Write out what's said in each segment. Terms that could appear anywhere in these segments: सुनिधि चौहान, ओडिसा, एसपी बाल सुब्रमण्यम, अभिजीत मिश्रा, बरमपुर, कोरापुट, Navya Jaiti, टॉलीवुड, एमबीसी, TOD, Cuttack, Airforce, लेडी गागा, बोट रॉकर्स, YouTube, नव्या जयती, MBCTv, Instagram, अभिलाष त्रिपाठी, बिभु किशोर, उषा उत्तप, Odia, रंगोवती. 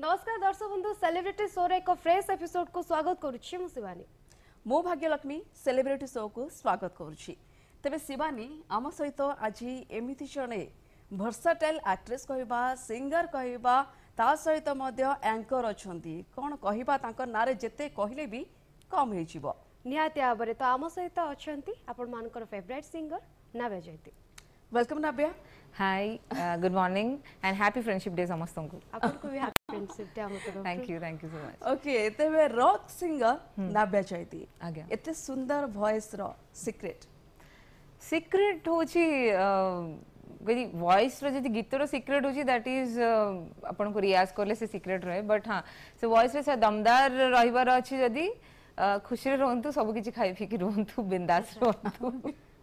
नमस्कार दर्शक बंधु सेलिब्रिटी शो रे एक फ्रेश एपिसोड को स्वागत करुछि मु शिवानी मो भाग्यलक्ष्मी सेलिब्रिटी शो को स्वागत करुछि। तबे शिवानी आम सहित आज एमिति जने वर्सटाइल एक्ट्रेस कहबा सिंगर कहबा ता सहित मध्य एंकर अछंती कोन कहबा तांकर नारे जते कहले भी कम हे जीवो निहाते आबरे तो आम सहित अछंती आपण मानकर favourite singer नव्या जयती। Welcome Navya. Hi good morning and happy friendship day समस्तों को। आपको भी हैप्पी फ्रेंडशिप डे हमको। Thank you so much. Okay तबे रॉक सिंगर नव्या जयती आ गया एते सुंदर वॉइस रो सीक्रेट होची गरी वॉइस रो जदी गीत रो सीक्रेट होची दैट इज आपण को रियाज करले से सीक्रेट रहे बट हां से वॉइस रे से दमदार रहिबार अछि जदी खुशी रे रहंतु सब किछि खाइ फिकि रहंतु बिंदास रहंतु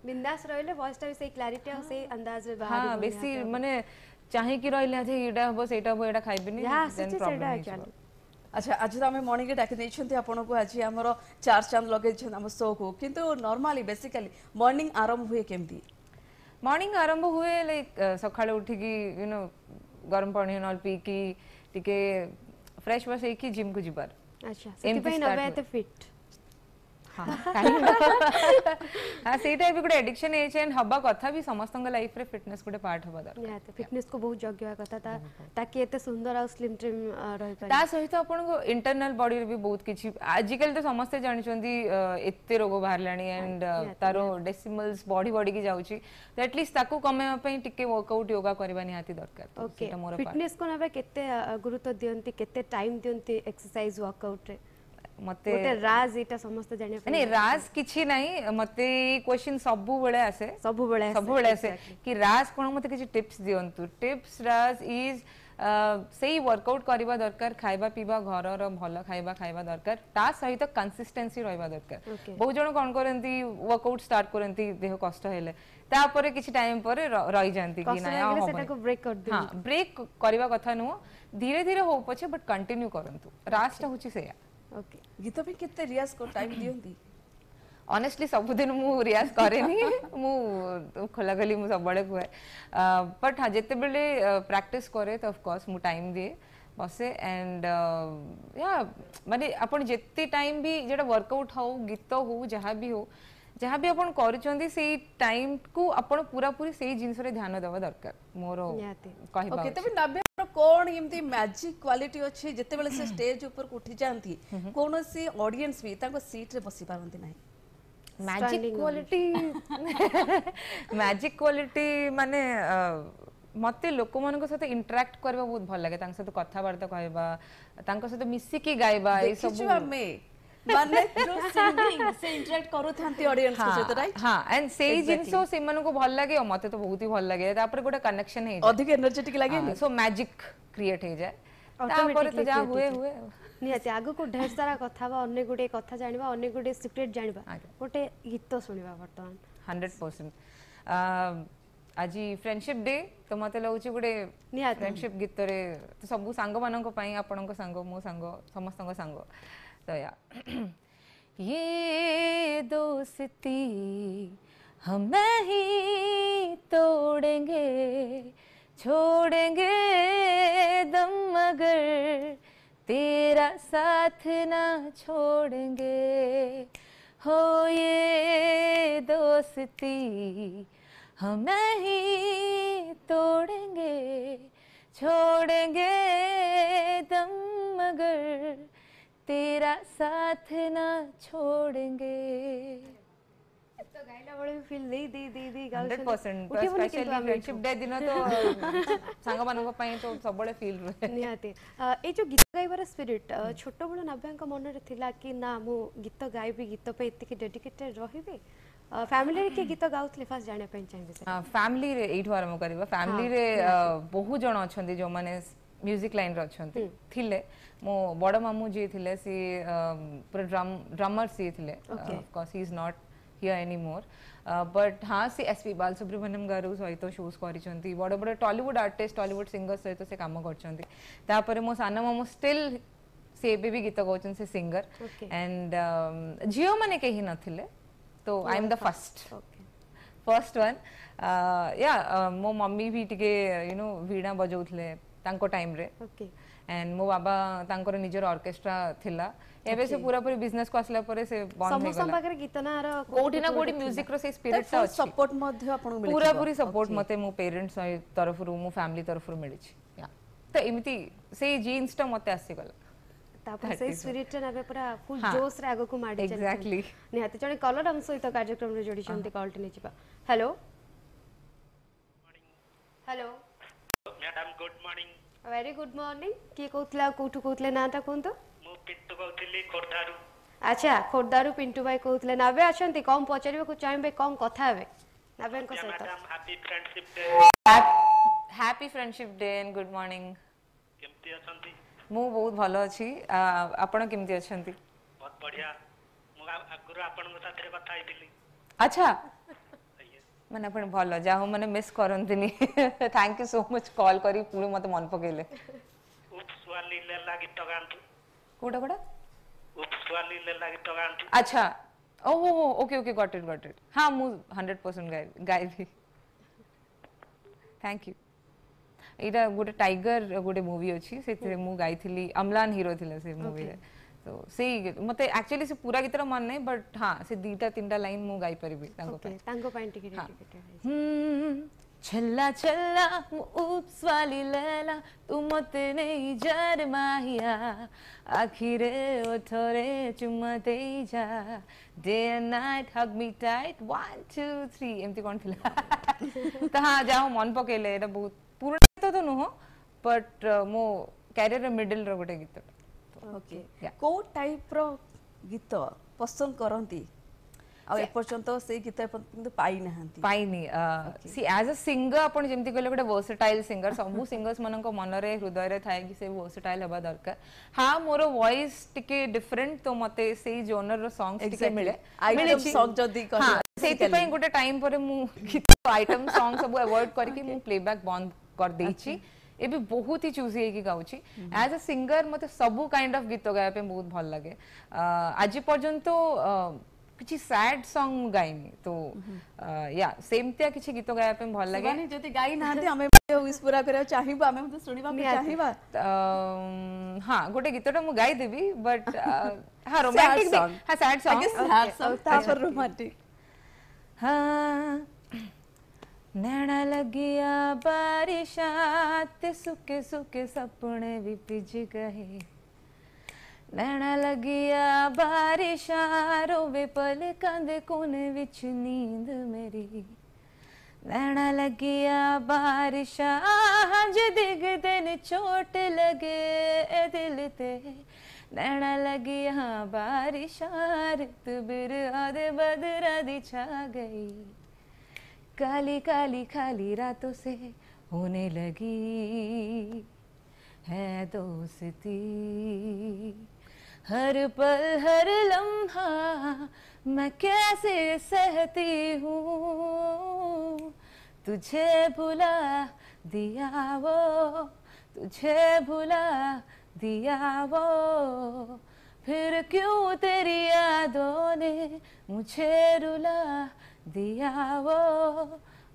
बिंदास रहले वॉइस टा से क्लैरिटी आ से अंदाज में बाहर हां बेसी माने चाहे कि रहले आ जे एटा होबो सेटा होबो एटा खाइबे नि देन प्रॉब्लम। अच्छा आज तो आम मर्णिंग के डाक देते आपको आज आमर चार चांद लगे आम शो को किंतु नॉर्मली बेसिकली मॉर्निंग आरंभ हुए केमती मॉर्निंग आरंभ हुए लाइक सकाळू उठिकी यू नो गरम पानी नॉल पी की टिके फ्रेश वाश होई की जिम को जिबार। अच्छा सेति नवे तो फिट हां हां सेटा भी गुड एडिक्शन एज एंड हबा कथा भी समस्त लाइफ रे फिटनेस गुडे पार्ट हबा दरकार। तो फिटनेस को बहुत जग्गवा कथा ता ताकि एते सुंदर आ स्लिम ट्रिम रह पाए ता सहित आपण को इंटरनल बॉडी रे भी बहुत किछि आजिकल तो समस्त जानि चोंदी एते रोग बाहरलानी एंड तारो डेसिमल्स बॉडी बॉडी की जाउछि तो एटलीस्ट ताको कमेवा पई टिके वर्कआउट योगा करबा निहाती दरकार। सेटा मोर फिटनेस को नबे केते गुरुत्व दियंती केते टाइम दियंती एक्सरसाइज वर्कआउट रे मते मते राज एटा समस्त जाने नहीं राज किछि नाही मते क्वेश्चन सबु बेले आसे कि राज कोन मते किछि टिप्स दियंतु। टिप्स राज इज सही वर्कआउट करबा दरकार खाइबा पीबा घर रो भलो खाइबा दरकार ता सहित कंसिस्टेंसी रहबा दरकार। बहु जण कोन करंती वर्कआउट स्टार्ट करंती देह कष्ट हेले ता परे किछि टाइम परे रहि जानती कि ना हो सेटा को ब्रेक कर दे। हां ब्रेक करबा कथा नु धीरे धीरे हो पछे बट कंटिन्यू करंतु राजटा होछि सेया। ओके गीत पे कितने रियाज को टाइम दियंती ऑनेस्टली सब दिन मु रियाज करेनी मु खोला गली मु सब बड़े हुए बट हां जते बेले प्रैक्टिस करे तो ऑफ कोर्स मु टाइम दिए बसे एंड या माने अपन जते टाइम भी जेटा वर्कआउट हो गीत हो जहां भी अपन करचोंदी सेई टाइम को अपन पूरा पूरी सेई जिंस रे ध्यान देबा दरकार मोर कहिबा। ओके तबे नव्या कोण इमती मैजिक क्वालिटी अछि जते बेले से स्टेज ऊपर उठी जानती कोनोसी ऑडियंस भी ताको सीट रे बसी पारंती नाही मैजिक क्वालिटी माने मते लोक मन को साथ इंटरेक्ट करबा बहुत भल लागे तांक साथ कथा वार्ता कहबा तांक साथ मिसी की गायबा ए सब हमें माने जो सिंगिंग से इंटरेक्ट करू थांती ऑडियंस के साथ राइट। हां एंड सेई जिनसो से मन को भल लागे मते तो बहुत ही भल लागे तापर गोटा कनेक्शन हे अधिक एनर्जेटिक लागे सो मैजिक क्रिएट हे जाए तापर तो जा हुए निहाते आगो को ढेर सारा कथा बा अन्य गुडे कथा जानिबा अन्य गुडे सीक्रेट जानिबा गोटे गीत सुनिबा वर्तमान 100% आज फ्रेंडशिप डे तो मते लगुछ गुडे निहाते फ्रेंडशिप गीत रे तो सब संग मानन को पई आपन को संग मो संग समस्त को संग तो या ये दोस्ती हम नहीं छोड़ेंगे दम मगर तेरा साथ ना छोड़ेंगे हो ये दोस्ती हम नहीं छोड़ेंगे दम मगर तेरा साथ ना छोड़ेंगे तो गाइला बड़े फील नहीं दी 100% स्पेशली फ्रेंडशिप डे दिन तो संग मानन को पई तो सब बड़े फील रहे निहाते ए जो गीत गायबार स्पिरिट छोटो बळ नव्यांक मन रे थिला कि ना मु गीत गायबी गीत पे इतकी डेडिकेटेड रहिबे फैमिली रे के गीत गाउथले फास्ट जाने पई चाहिबे। हां फैमिली रे एठो आरंभ करबा फैमिली रे बहु जण अछंती जो माने म्यूजिक लाइन रे अछंती थिले मो बड़ मामू जी थिले सी पूरा ड्रमर सी थिले of course he is not here any more but हाँ से एसपी बाल सुब्रमण्यम गारू सहित शोज करिसंती बड़ बड़ टॉलीवुड आर्टिस्ट टॉलीवुड सिंगर सहित से काम करचंती तापर मो साना मामू स्टिल से भी गीत गाउचन से सिंगर एंड जियो माने केही नथिले तो I am the first one या मो मम्मी भी टिके यू नो वीणा बजाउथले तांको टाइम रे एंड मो बाबा तांकर निजर ऑर्केस्ट्रा थिला एबे से पूरा पूरी बिजनेस को असला परे से बंद हो गला सब गीतनार कोठी ना कोठी म्यूजिक रो से स्पिरिट सा सपोर्ट मध्ये आपण मिले पूरा पूरी सपोर्ट मते मो पेरेंट्स तरफ रु मो फैमिली तरफ रु मिले छी तो एमिति से जीन्स टा मते आसी गला तापर से स्पिरिट नबे पूरा फुल जोश रे आगो को माडी चली एग्जैक्टली निहाते जने कलर हम सहित कार्यक्रम रे जोडी छंती कॉल ने जीवा hello hello madam good morning very good morning के कहतला कोठु कहतले नाता कोन तो मो पिट्टू कहतली खोरदारू अच्छा खोरदारू पिंटू भाई कहतले नबे आछंती कम पचारीबे को चाहबे कम कथा हेबे नबे को सहित madam happy friendship day and good morning केमती आछंती मु बहुत भलो अछि आपण केमति अछंती बहुत बढ़िया मु आगुर आपण साथे बात आइदिली अच्छा माने आपण भलो जाहो माने मिस करंतिनी thank you so much call करी पुणी मते मन पकेले उपस्वाली लला गीत गांती कोडा कोडा उपस्वाली लला गीत गांती अच्छा ओ ओके ओके गॉट इट हां मु 100% गाइबी थैंक यू इरा गोटे टाइगर गोटे मूवी अछि सेते मु गाइथिली अमलान हीरो थिला से मूवी रे तो से मते एक्चुअली से पूरा गीत मन नै बट हां से दीटा तीनटा लाइन मु गाइ परबी तांको पय टिकट टिकट छल्ला छल्ला उप्स वाली लैला तू मते नै जर माहिया आखिरे ओठरे चुम्मा देई जा day and night hug me tight 1 2 3 एमती कोन थिला त हां जाओ मन पकेले एटा बहुत पूर्ण तो नो बट मो कैरियर मिडिल रो गोटे गीत ओके को टाइप रो गीत पसंद करंती आ एपर्यंत से गीत एपर्यंत पाई नहंती पाई नी सी एज अ सिंगर आपण जेमती कहले गोटे वर्सेटाइल सिंगर सबु सिंगर्स मनन को मन रे हृदय रे थाए कि से वर्सेटाइल हबा दरकार हां मोर वॉइस टिके डिफरेंट तो मते सेई जोनर रो सॉन्ग टिके मिले मिले सॉन्ग जदी कहले सेति पई गोटे टाइम पर मु गीत आइटम सॉन्ग सब अवॉइड करके मु प्लेबैक बंद कर देछि एबे बहुत ही चूजी है कि गाउछि एज अ सिंगर मते सबु काइंड ऑफ गीत गाय पे बहुत भल लागे आज पर्यंत किछि सैड सॉन्ग गाइनी तो या सेमतिया किछि गीत गाय पे भल लागे माने जति गाइ नाहते हमें विश पूरा करे चाहिबा हमें तो सुनिबा को चाहिबा हां गोटे गीतटा मु गाइ देबी बट हां रोमांटिक हां सैड सॉन्ग हां सौता पर रोमांटिक हां नैना लगिया बारिशात सुके सुके सपने भी भिज गए नैना लगिया बारिशा रोवे पल कंधे कोने विच नींद मेरी नैना लगिया बारिशा हंज दिग दिन चोट लगे दिल ते नैना लगिया बारिशा रित बिरहद बदरा दिछा गई काली काली खाली रातों से होने लगी है दोस्ती हर पल हर लम्हा मैं कैसे सहती हूँ तुझे भुला वो फिर क्यों तेरी यादों ने मुझे रुला दिया वो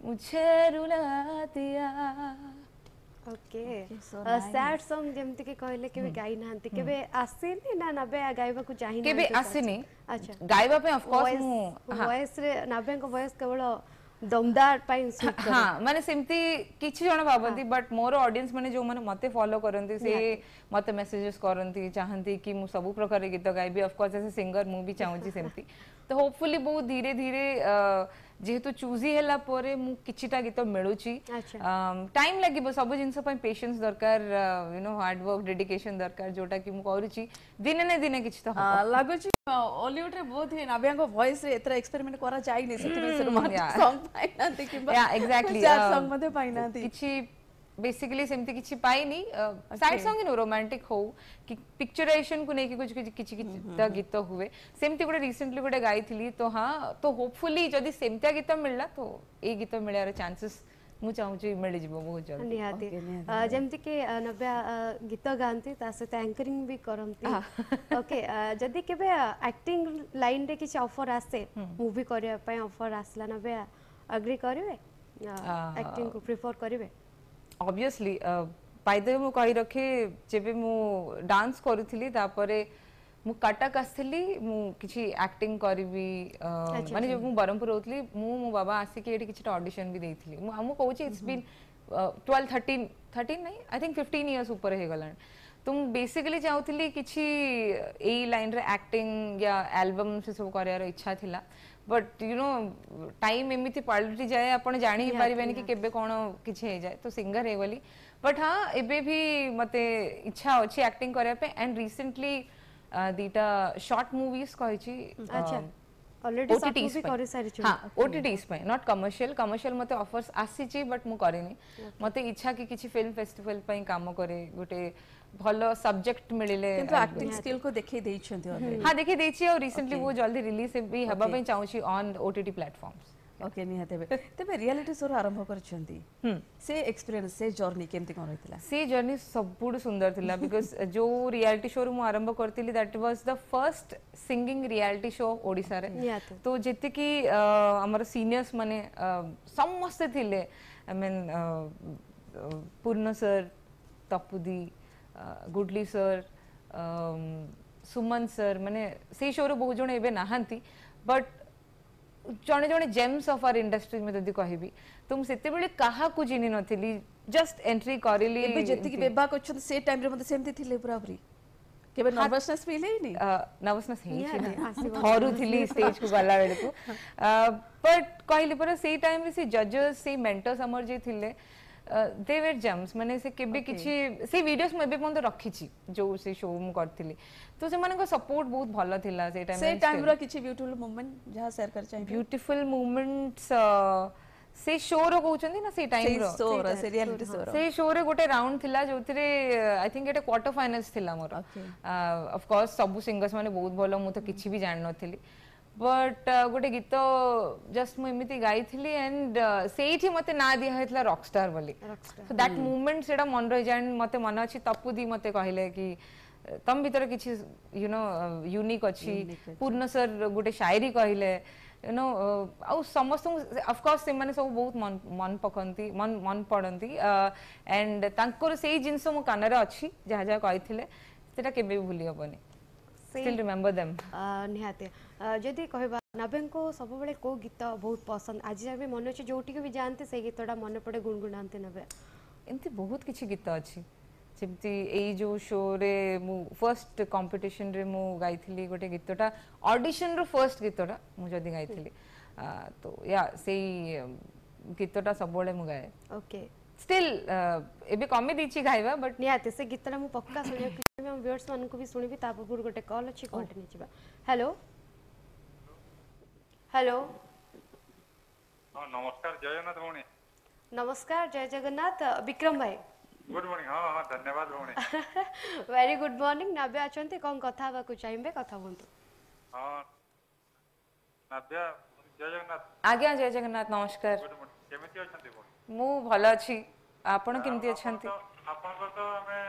मुझे रुला दिया ओके सैड सॉन्ग जेमति के कहले केबे गाई नाहंती केबे आसीनी ना नबे गायबा को चाहि केबे आसीनी अच्छा गायबा पे ऑफ कोर्स वॉइस रे नबे को वॉइस केवल दमदार पाइन सुट हां माने सेमति किछ जण बाबंती बट मोर ऑडियंस माने जो माने मते फॉलो करंती से मते मेसेजेस करंती चाहंती कि मु सब प्रकार के गीत गाइबी ऑफ कोर्स एज सिंगर मु भी चाहूची सेमति तो होपफुली बहुत धीरे धीरे जेहेतु चूजी हैला परे मु किछिटा गीत मिलुची टाइम लागिबो सब जिंस पय पेशेंस दरकार you know hard work dedication दरकार जोटा कि मु करूची दिने ने दिने किछ तो लागोची हॉलीवुड रे बहुत ही नव्या को वॉइस रे एतरा एक्सपेरिमेंट करा जाई नै सेति में रोमांटिक सॉन्ग पाइना थे कि या एग्जैक्टली सॉन्ग मते पाइना थे किछि बेसिकली सेमति किछि पाइनी साइड सॉन्ग इन रोमांटिक हो कि पिक्चराइजेशन को नेकी कुछ किछि किछि गीत हुए सेमति गोटे रिसेंटली गोटे गाई थिली तो हां तो होपफुली जदी सेमतिया गीत मिलला तो ए गीत मिलार चांसेस मु चाहू जे मिल जिवो बहुत जल्दी निहाती जेमति के नव्या गीत गांती ता से एंकरिंग भी करंती ओके जदी केबे एक्टिंग लाइन रे किछि ऑफर आसे मूवी करिया पय ऑफर आसला नव्या एग्री करबे एक्टिंग को प्रेफर करबे obviously बाय द वे मु कहि रखे जेबे मु डांस करूथिली तापरे मु कटक आसली मु किछि एक्टिंग करबी माने जे मु बरमपुर होतली मु बाबा आसी के एठी किछटा ऑडिशन भी देथिली मु हमु कहू छी इट्स बीन 12 13 13 नहीं आई थिंक 15 इयर्स ऊपर हे गलन तुम बेसिकली चाहूली किसी एई लाइन रे एक्टिंग या एल्बम से सब करार इच्छा थिला बट यू नो टाइम एमती पलटि जाए आपड़ जाणी ही पारे कि केबे कौन किसी हो जाए तो सिंगर है गली बट हाँ एबे भी मते इच्छा अच्छी एक्टिंग करने एंड रिसेंटली दीटा शॉर्ट मूवीज कही ओटीटीस हाँ ओटीटीस नॉट कमर्शियल कमर्शियल मते ऑफर्स आसी बट मु करेनी मते इच्छा कि किसी फिल्म फेस्टिवल पई काम करे गोटे भलो सब्जेक्ट मिले एक्टिंग स्किल को देखि देई छथि हां देखि देई छी और रिसेंटली वो जल्दी रिलीज भी हबा पई चाहू छी ऑन ओटीटी प्लेटफॉर्म्स ओके निहाते बे तबे रियलिटी शो आरंभ कर छथि से एक्सपीरियंस से जर्नी केमति कोन रहितला से जर्नी सबुड सुंदर थिला बिकॉज़ जो रियलिटी शो मु आरंभ करतिली that was the first singing reality show ओडिसा रे तो जेते कि हमर सीनियर्स माने समस्त थिले आई मीन पूर्ण सर तपुदी गुडली सर सुमन सर माने से शो रो बहुत जण एबे नाहंती बट जड़े जड़े जेम्स ऑफ आर इंडस्ट्री में जब कहबी तो मुझे क्या चिन्ह नी जस्ट एंट्री करी बेबा कर से टाइम रे सेमती थिले पूरा पूरी केबे नर्वसनेस फील है नहीं नर्वसनेस है थरू थिली स्टेज को गला बेले को बट कहली पर से टाइम रे से जजेस से मेंटर्स हमर जे थिले दे वर जेम्स माने से केबे किछि से वीडियोस में बे पंद रखी छी जो से शो मु करथिले तो से माने को सपोर्ट बहुत भलो थिला से टाइम रो किछि ब्यूटीफुल मोमेंट जहा शेयर कर चाहि ब्यूटीफुल मोमेंट्स से शो रो कहउछन ना से टाइम रो से रियलिटी शो रो से शो रे गोटे राउंड थिला जोतिरे आई थिंक एटा क्वार्टर फाइनल्स थिला मोर ऑफ कोर्स सब सिंगर्स माने बहुत भलो मु तो किछि भी जान नथिली बट गोटे गीत जस्ट मुझे गाई थी एंड से मत ना दिया रॉकस्टार बोली सो दैट मूवमेंट से मन रही जाए मत मन अच्छी तपुदी मत कहले कि तुम भर कि यू नो यूनिक अच्छी पूर्ण सर गोटे शायरी कहले यू नो आउ समस्त अफकोर्स से मैंने सब बहुत मन मन पकती मन मन पड़ती एंड से जिनस मो कान अच्छी जहाँ जहाँ कही से केबे भूली हेनी still remember them निहाते जदी कहबा नव्यं को सब बेले को गीत बहुत पसंद आज जे मन अछि जोटी के भी जानते से गीतडा मन पड़े गुणगुणानते नबे एमती बहुत किछि गीत अछि जेमती एई जो शो रे मु फर्स्ट कंपटीशन रे मु गाइथिली गोटे गीतटा ऑडिशन रो फर्स्ट गीतटा मु जदी गाइथिली तो या सेई गीतटा सब बेले मु गाए ओके स्टिल एबे कमे दीछि गाइबा बट निहाते से गीतला मु पक्का सुने हम व्यूअर्स मान को भी सुनी भी तापुर गोटे कॉल अच्छी कंटिन्यू छिबा हेलो हेलो हां नमस्कार जयनाथ भौणी नमस्कार जय जगन्नाथ विक्रम भाई गुड मॉर्निंग हां हां धन्यवाद भौणी वेरी गुड मॉर्निंग नव्या अछंती कोन कथा बा को चाहिबे कथा बोंतु हां नव्या जय जगन्नाथ आज्ञा जय जगन्नाथ नमस्कार गुड मॉर्निंग केमिति अछंती भौणी मु भलो अछि आपण केमिति अछंती आपण तो हमें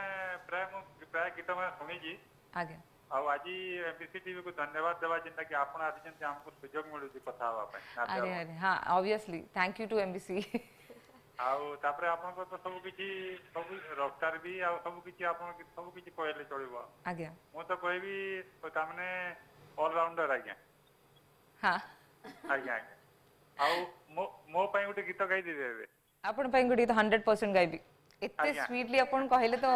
प्राय प्राय गीत में सुनी जी आगे अब आज एमबीसीटीवी को धन्यवाद देवा जिनका कि आपन आसीजन हमको सुयोग मिलु जी कथा आबा पे अरे अरे हां obviously thank you to एमबीसी आउ तापरे आपन को सब किछि सब रफ्तार भी आ सब किछि कहले चलबो आगे मो तो कहबी तामने ऑलराउंडर आगे हां आगे आउ मो पई गुटे गीत गाई देबे आपन पई गुटे 100% गाईबी इतने स्वीटली अपन कहले तो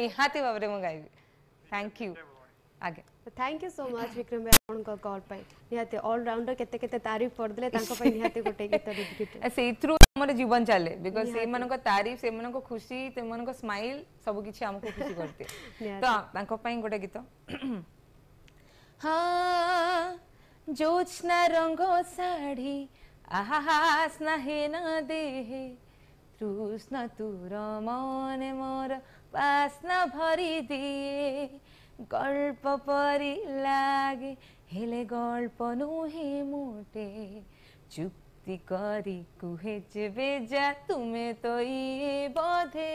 निहाती बाबरे म गाइबी थैंक यू आगे thank you so much Vikram भाई अपन को कॉल पाई निहाती ऑल राउंडर केते केते तारीफ कर देले तांको पे निहाती गोटे गीत रिपीट से थ्रू हमर जीवन चले बिकॉज़ से मन को तारीफ से मन को खुशी ते मन को स्माइल सब किछि हमको खुशी करते तो तांको पे गोटे गीत हां जोत्स्ना रंगो साड़ी आहा स्नेह न देहे तूस्ना तूर मन मोर बासना भरी दिए गल्प परी लागे हेले गल्प नुहे मोटे चुक्ति करी कुहे जेबे जा तुमे तो ये बधे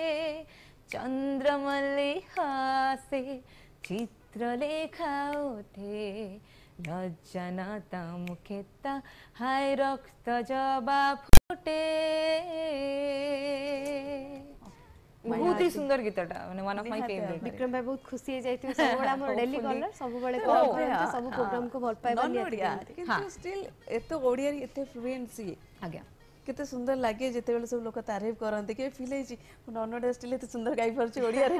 चंद्रमल्ली हासे चित्र लेखा उठे लज्जानता मुखेता हाय रक्त जबा फुटे बहुत ही सुंदर गीत one of my favourite Vikram भाई बहुत खुशी हो जायत सब बड़ा हमर डेली कॉलर सब बड़े कॉल करे सब प्रोग्राम को भल पाइबा निया किंतु स्टिल एते ओडिया रे एते फ्लुएंसी आ गया केते सुंदर लागे जते बेले सब लोक तारीफ करनते के फील है जी ननडा स्टिल एते सुंदर गाई परछ ओडिया रे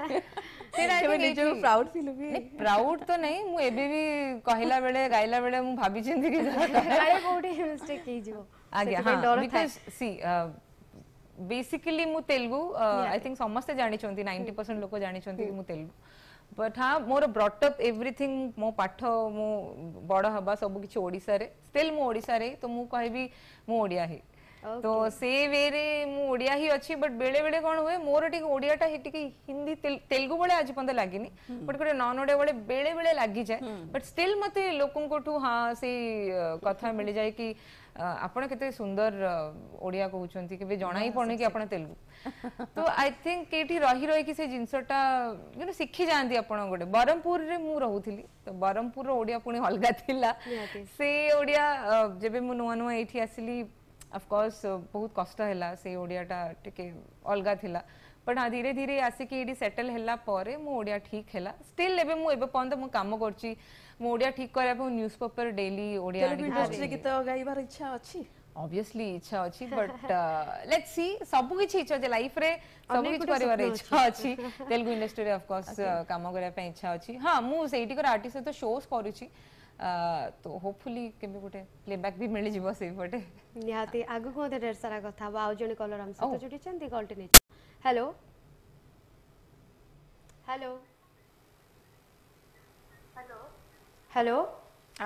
तेरा के निजो प्राउड फील भी नहीं प्राउड तो नहीं मु एबे भी कहिला बेले गाइला बेले मु भाबी चिंती के अरे कोडी मिस्टेक की जीव आ गया हां बिकॉज़ सी बेसिकली मु तेलुगु आई थिंक समस्त जानि चोंती 90% लोक जानि चोंती मु तेलुगु बट हां मोर ब्रॉट अप एवरीथिंग मो पाठ मो बड़ हबा सब किछ ओडिसा रे स्टिल मो ओडिसा रे तो मु कहबी मु ओडिया हे तो से वेरे मु ओडिया ही अछि बट बेले बेले कोन होय मोर टिक ओडिया टा हिटिक हिंदी तेलुगु बळे आज पंत लागिनी बट कोरे नॉन ओडिया बळे बेले बेले लागि जाय बट स्टिल मते लोकन कोठू हां से कथा मिल जाय कि आपण केते सुंदर ओडिया कहउछंती केबे जणाई पड़ने कि आपण तेलुगु तो आई थिंक एठी रही रही कि से जिंसटा यू नो सिखि जानती आपण गोटे बरमपुर रे मु रहउथिली तो बरमपुर रो ओडिया पुणी अलगा थिला से ओडिया जेबे मु नुवा नुवा एठी आसिली ऑफ कोर्स बहुत कष्ट हैला से ओडिया टा टिके अलगा थिला बट हां धीरे धीरे आसिकी एडी सेटल हैला पारे मो ओडिया ठीक हैला स्टिल एबे मो एबे पंत मो काम करची मो ओडिया ठीक करा पे न्यूज़पेपर डेली ओडिया इंडस्ट्री गीत गाइबार इच्छा अछि ऑब्वियसली इच्छा अछि बट लेट्स सी सब कुछ इच्छा जे लाइफ रे सब कुछ परिवार रे इच्छा अछि तेलुगु इंडस्ट्री रे ऑफ कोर्स काम करा पे इच्छा अछि हां मु सेठी कर आर्टिस्ट तो शोस करूची तो होपफुली केबे गुटे प्लेबैक भी मिल जिवो से पटे निहाते आगु को ढेर सारा कथा बा जने कॉलर हम से जुडी चंती continue hello hello hello hello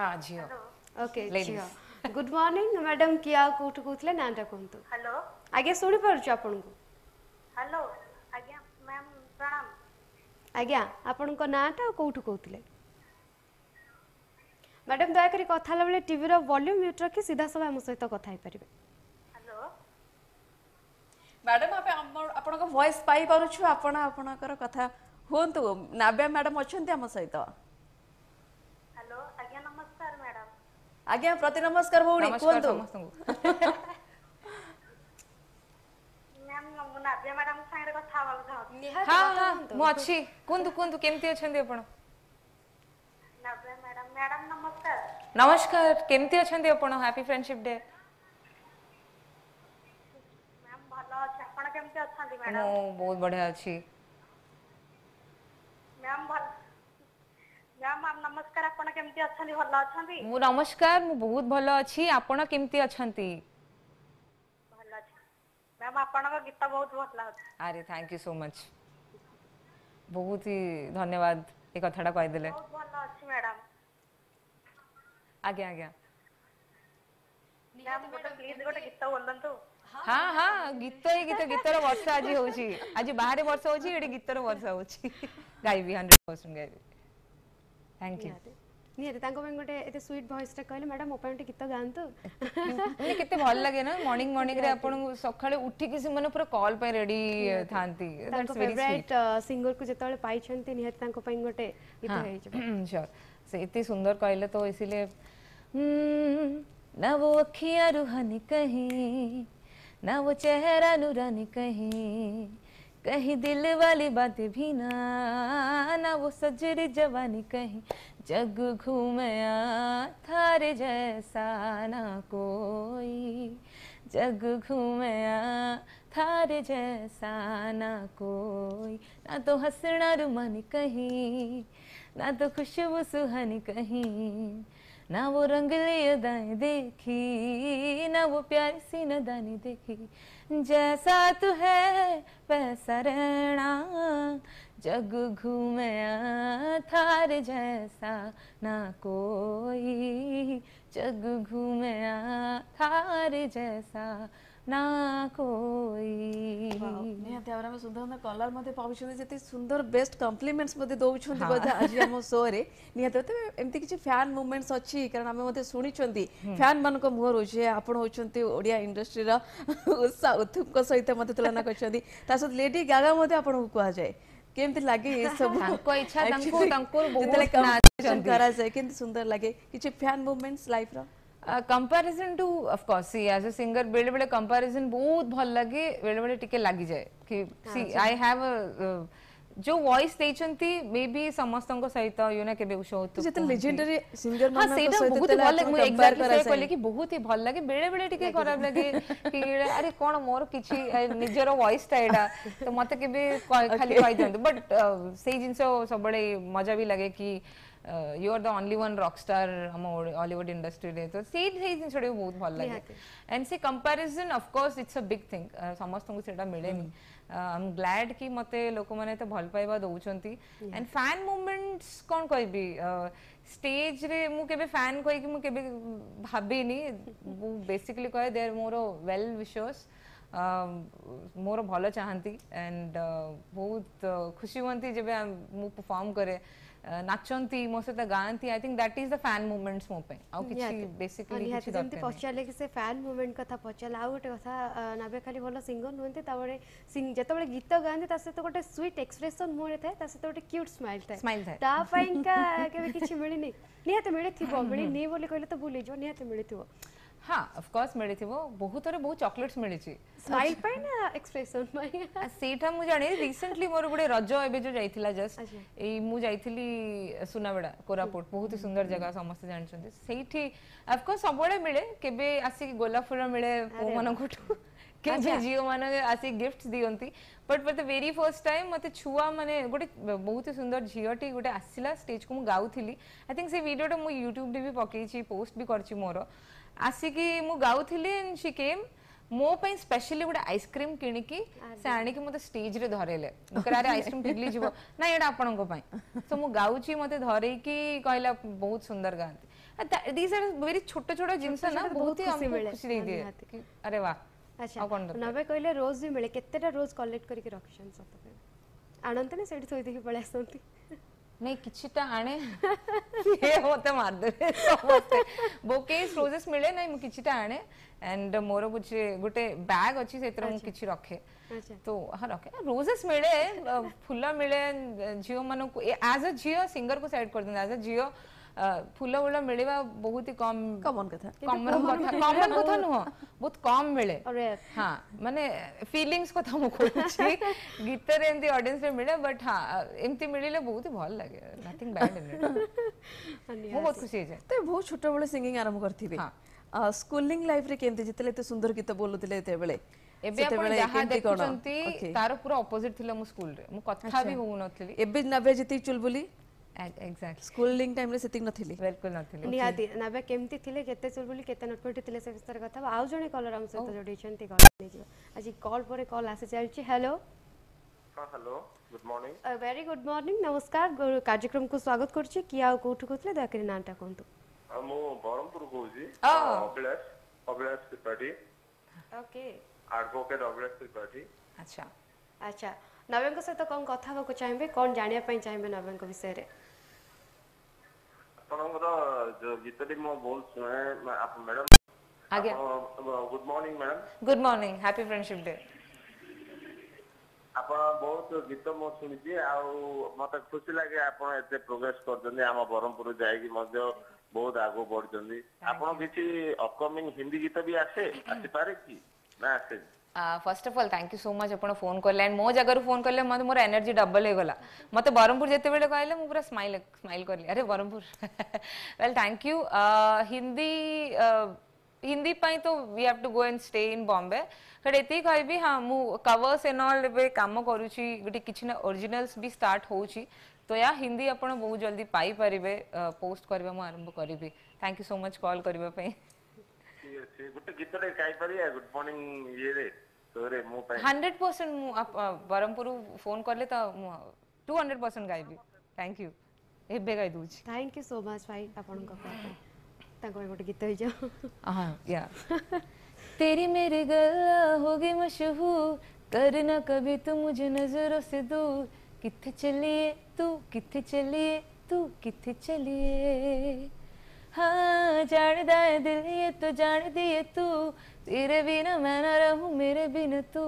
आ जियो ओके जियो गुड मॉर्निंग मैडम किया कोठ कोथले नांटा कोंतु हेलो आगे सुणी परछु आपन को हेलो आगे मैम प्रणाम आगे आपन को नाटा कोठ कोथले मैडम दया करी कथा लबले टीवी रो वॉल्यूम म्यूट रखी सीधा सब हम सहित कथा हे परिबे हेलो मैडम आपे आपण को वॉइस पाई पारु छु आपण आपण कर कथा होंतु नाव्या मैडम अछंती हम सहित हेलो आज्ञा नमस्कार मैडम आज्ञा प्रति नमस्कार भौणी कोंतु मैम नाव्या मैडम संगे कथा बाल जाऊ निहा हां मु अछि कोंतु कोंतु केमती अछंती आपण नाव्या मैडम नमस्कार नमस्कार केमती अछंती आपण हैप्पी फ्रेंडशिप डे मैम भलो अछि आपण केमती अछंती मैडम ओ बहुत बढ़िया अछि मैम भल मैम नमस्कार आपण केमती अछंती भलो अछंती मु नमस्कार मु बहुत भलो अछि आपण केमती अछंती भलो अछि मैम आपण को गीत बहुत भलो अछि अरे थैंक यू सो मच बहुत ही धन्यवाद ए कथाडा कहि देले बहुत भलो अछि मैडम आगे आगे निहात मैडम प्लीज गोटे गीत बोलन तो हां हां गीत रो वर्षा आज होउची आज बाहर वर्षा होउची एडी गीत रो वर्षा होउची गाइबी 100% गाइबी थैंक यू निहात तांको में गोटे एते स्वीट वॉइस रे कहले मैडम ओपन गोटे गीत गान तो ने केते भल लागे ना मॉर्निंग मॉर्निंग रे आपण सखाळे उठी के से मन पूरा कॉल पे रेडी थांती दैट्स वेरी स्वीट सिंगर को जेतळे पाई छनते निहात तांको पे गोटे गीत हे जो से इतनी सुंदर कहले तो इसलिए ना वो अखिया रूहानी कहीं ना वो चेहरा नूरानी कहीं कहीं दिल वाली बातें भी ना ना वो सजरी जवानी कहीं जग घूमया थारे जैसा ना कोई जग घूमया थारे जैसा ना कोई ना तो हंसना रूमानी कहीं ना तो खुशबू सुहानी कहीं ना वो रंगली अदाएं देखी ना वो प्यारी सी नदानी देखी जैसा तू है वैसा रहना जग घूमया थारे जैसा ना कोई जग घूमया थारे जैसा ना कोई निहात हमरा में सुंदर ना कलर मते पाउछन जेते सुंदर बेस्ट कॉम्प्लीमेंट्स मते दोउछन बजा आज हम शो रे निहात ते एम्ति किछि फैन मूवमेंट्स अछि कारण हमें मते सुनी छंती फैन मन को मोह रोजे आपण होछंती ओडिया इंडस्ट्री रा उत्साह उत्थुम को सहित मते तुलना करछंती तासत लेडी गागा मते आपण को कहा जाय केमते लागे ये सब को इच्छा तंको तंको बहुत करा जाय केमते सुंदर लागे किछि फैन मूवमेंट्स लाइफ रा कंपैरिजन टू ऑफ कोर्स सी एज अ सिंगर बेले बेले कंपैरिजन बहुत भल लागे बेले बेले टिके लागी जाए कि सी आई हैव जो वॉइस देचंती मे बी समस्त को सहित यू ना केबे शो तो जेते लेजेंडरी सिंगर मन को बहुत भल लागे मु एग्जैक्ट से कहले कि बहुत ही भल लागे बेले बेले टिके खराब लागे कि अरे कोन मोर किछि निजर वॉइस ता एडा तो मते केबे खाली कहि दंत बट सेई जिंसो सबडे मजा भी लागे कि you are the only one rock star am Hollywood industry re to sei jin sore bahut bhal lage and see comparison of course it's a big thing samastang ko seta mileni I'm glad ki mate loko mane to bhal paiba douchanti and fan movements kon koi bi stage re mu kebe fan koi ki mu kebe bhabi ni basically koi they are more well wishers मोर भल चाहती and बहुत खुशी हमें जब perform करे नाचती मो सहित गाँति I think that is the fan movements मो पे आउ किछि बेसिकली किछि दरते पछाले कि से फैन मूवमेंट कथा पछाला आउ गोटे कथा नाबे खाली भल सिंगर नुहंते ताबडे सिंग जतबडे गीत गाँति ता सहित गोटे स्वीट एक्सप्रेशन मोरे थाए ता सहित गोटे क्यूट स्माइल थाए ता पई का केबे किछि मिलिनी निहाते मिलिथिबो मिलिनी बोली कहले तो भूलि जो निहाते मिलिथिबो हाँ ऑफ कोर्स मिली थी वो बहुत और बहुत चॉकलेट्स मिली थी स्माइल पे ना एक्सप्रेशन में सेठा मुझे जाने रिसेंटली मोर बड़े रजो एबे जो जाइथिला जस्ट ए मु जाइथिली सुनावड़ा कोरापुट बहुत ही सुंदर जगह समस्त जानछन सेठी ऑफ कोर्स सबोडे मिले केबे आसी गोला फुल मिले ओ मन कोठो केबे जियो मन आसी गिफ्ट्स दियंती but for the very first time मते छुआ माने गोटे बहुत ही सुंदर झियोटी गोटे आसीला स्टेज को मु गाउथिली आई थिंक से वीडियो तो मु YouTube रे भी पकेछि पोस्ट भी करछि मोर आसिकी मु गाउथिली एंड शी केम मो पे स्पेशली गोटे आइसक्रीम किणी की से आणी की मते स्टेज रे धरेले करारे आइसक्रीम पिघली जीवो ना एडा आपन को पाई तो मु गाउची मते धरे की कहला बहुत सुंदर गांती दीस आर वेरी छोटा छोटा जिंस ना बहुत ही खुशी दे दिए अरे वाह अच्छा नबे कहले रोज भी मिले केतेटा रोज कलेक्ट करके रखछन सते आनंत ने सेठी थोई देखि पळे आसंती नहीं किछिटा आणे ये होते मार दे समस्ते बोकेस रोजेस मिले नहीं मु किछिटा आणे एंड मोर गुचे गुटे बैग अछि सेतर मु किछि रखे तो हां रखे रोजेस मिले फुला मिले जियो मानु को एज अ जियो सिंगर को साइड कर दे एज अ जियो फुला वाला मिलेवा बहुत ही कम कॉमन कथा न हो बहुत कम मिले हां माने फीलिंग्स को त मु कोइ छी गीत रे एंती ऑडियंस रे मिले बट हां एंती मिलिले बहुत ही भल लागे नथिंग बैड इन इट बहुत खुशी जे तो बहुत छोटा वाला सिंगिंग आरंभ करथिबे हां स्कूलिंग लाइफ रे केंती जितले तो सुंदर गीत बोलुतले ते बेले एबे आपण जहां देखछंती तार पूरा ऑपोजिट थिला मु स्कूल रे मु कथा भी होउ नथली एबे नबे जति चुलबुली एग्जैक्टली स्कूलिंग टाइम रे सेटिंग नथिले बिल्कुल नथिले निहाती नबे केमती थिले केते चुलबुली केते नटकटी थिले से विस्तार कथा आउ जने कॉलर हम सहित जोडी छेंती कॉल ले जीव आज कॉल परे कॉल आसे चल छी हेलो हां hello good morning a very good morning नमस्कार कार्यक्रम को स्वागत करछी की आउ कोठु कोथले दाकरी नाटा कोंतु हम बरमपुर कोजी अभिलाष त्रिपाठी ओके एडवोकेट अभिलाष त्रिपाठी अच्छा अच्छा नवेंग से तो कोन कथा को चाहिबे कोन जानिया पई चाहिबे नवेंग को विषय रे अपन को जो गीतडी मो बोल सुने आप मैडम आगे good morning madam good morning happy friendship day आप बहुत गीत मो सुनि जे आ मते खुशी लागे आपण एते प्रोग्रेस कर जने हम बरमपुर जाय की मध्य बहुत आगो बढ़ जने आपण किछि अपकमिंग हिंदी गीत भी आसे आसे पारे की ना आसे first of all thank you so much अपन फोन करले एंड मो जगह फोन करले मत मोर एनर्जी डबल हो गला मत बरमपुर जेते बेले कहले मु पूरा स्माइल करले अरे बरमपुर well thank you Hindi पई तो we have to go and stay in Bombay खड़ेती कहबी हां मु कवर्स एंड ऑल बे काम करूची गुटी किछना ओरिजिनल्स भी स्टार्ट होउची तो या हिंदी अपन बहुत जल्दी पाई परिबे पोस्ट करबे मु आरंभ करबी thank you so much call करबे पई से गुटे गीतडे काई परिया गुड मॉर्निंग ये रे तोरे मु 100% मु आप बरमपुर फोन करले त 200% गाइबी थैंक यू एबे गाइ दूज थैंक यू सो मच भाई आपन को ताको गुटे गीत होई जाओ हां या तेरी मेरे गला होगी मशहूर करना कभी तू मुझे नजरों से दूर किथे चलिए तू किथे चलिए तू किथे चलिए हाँ जान दाए दिल ये तो जान दिए तू तेरे बिना मैं ना रहूं मेरे बिना तू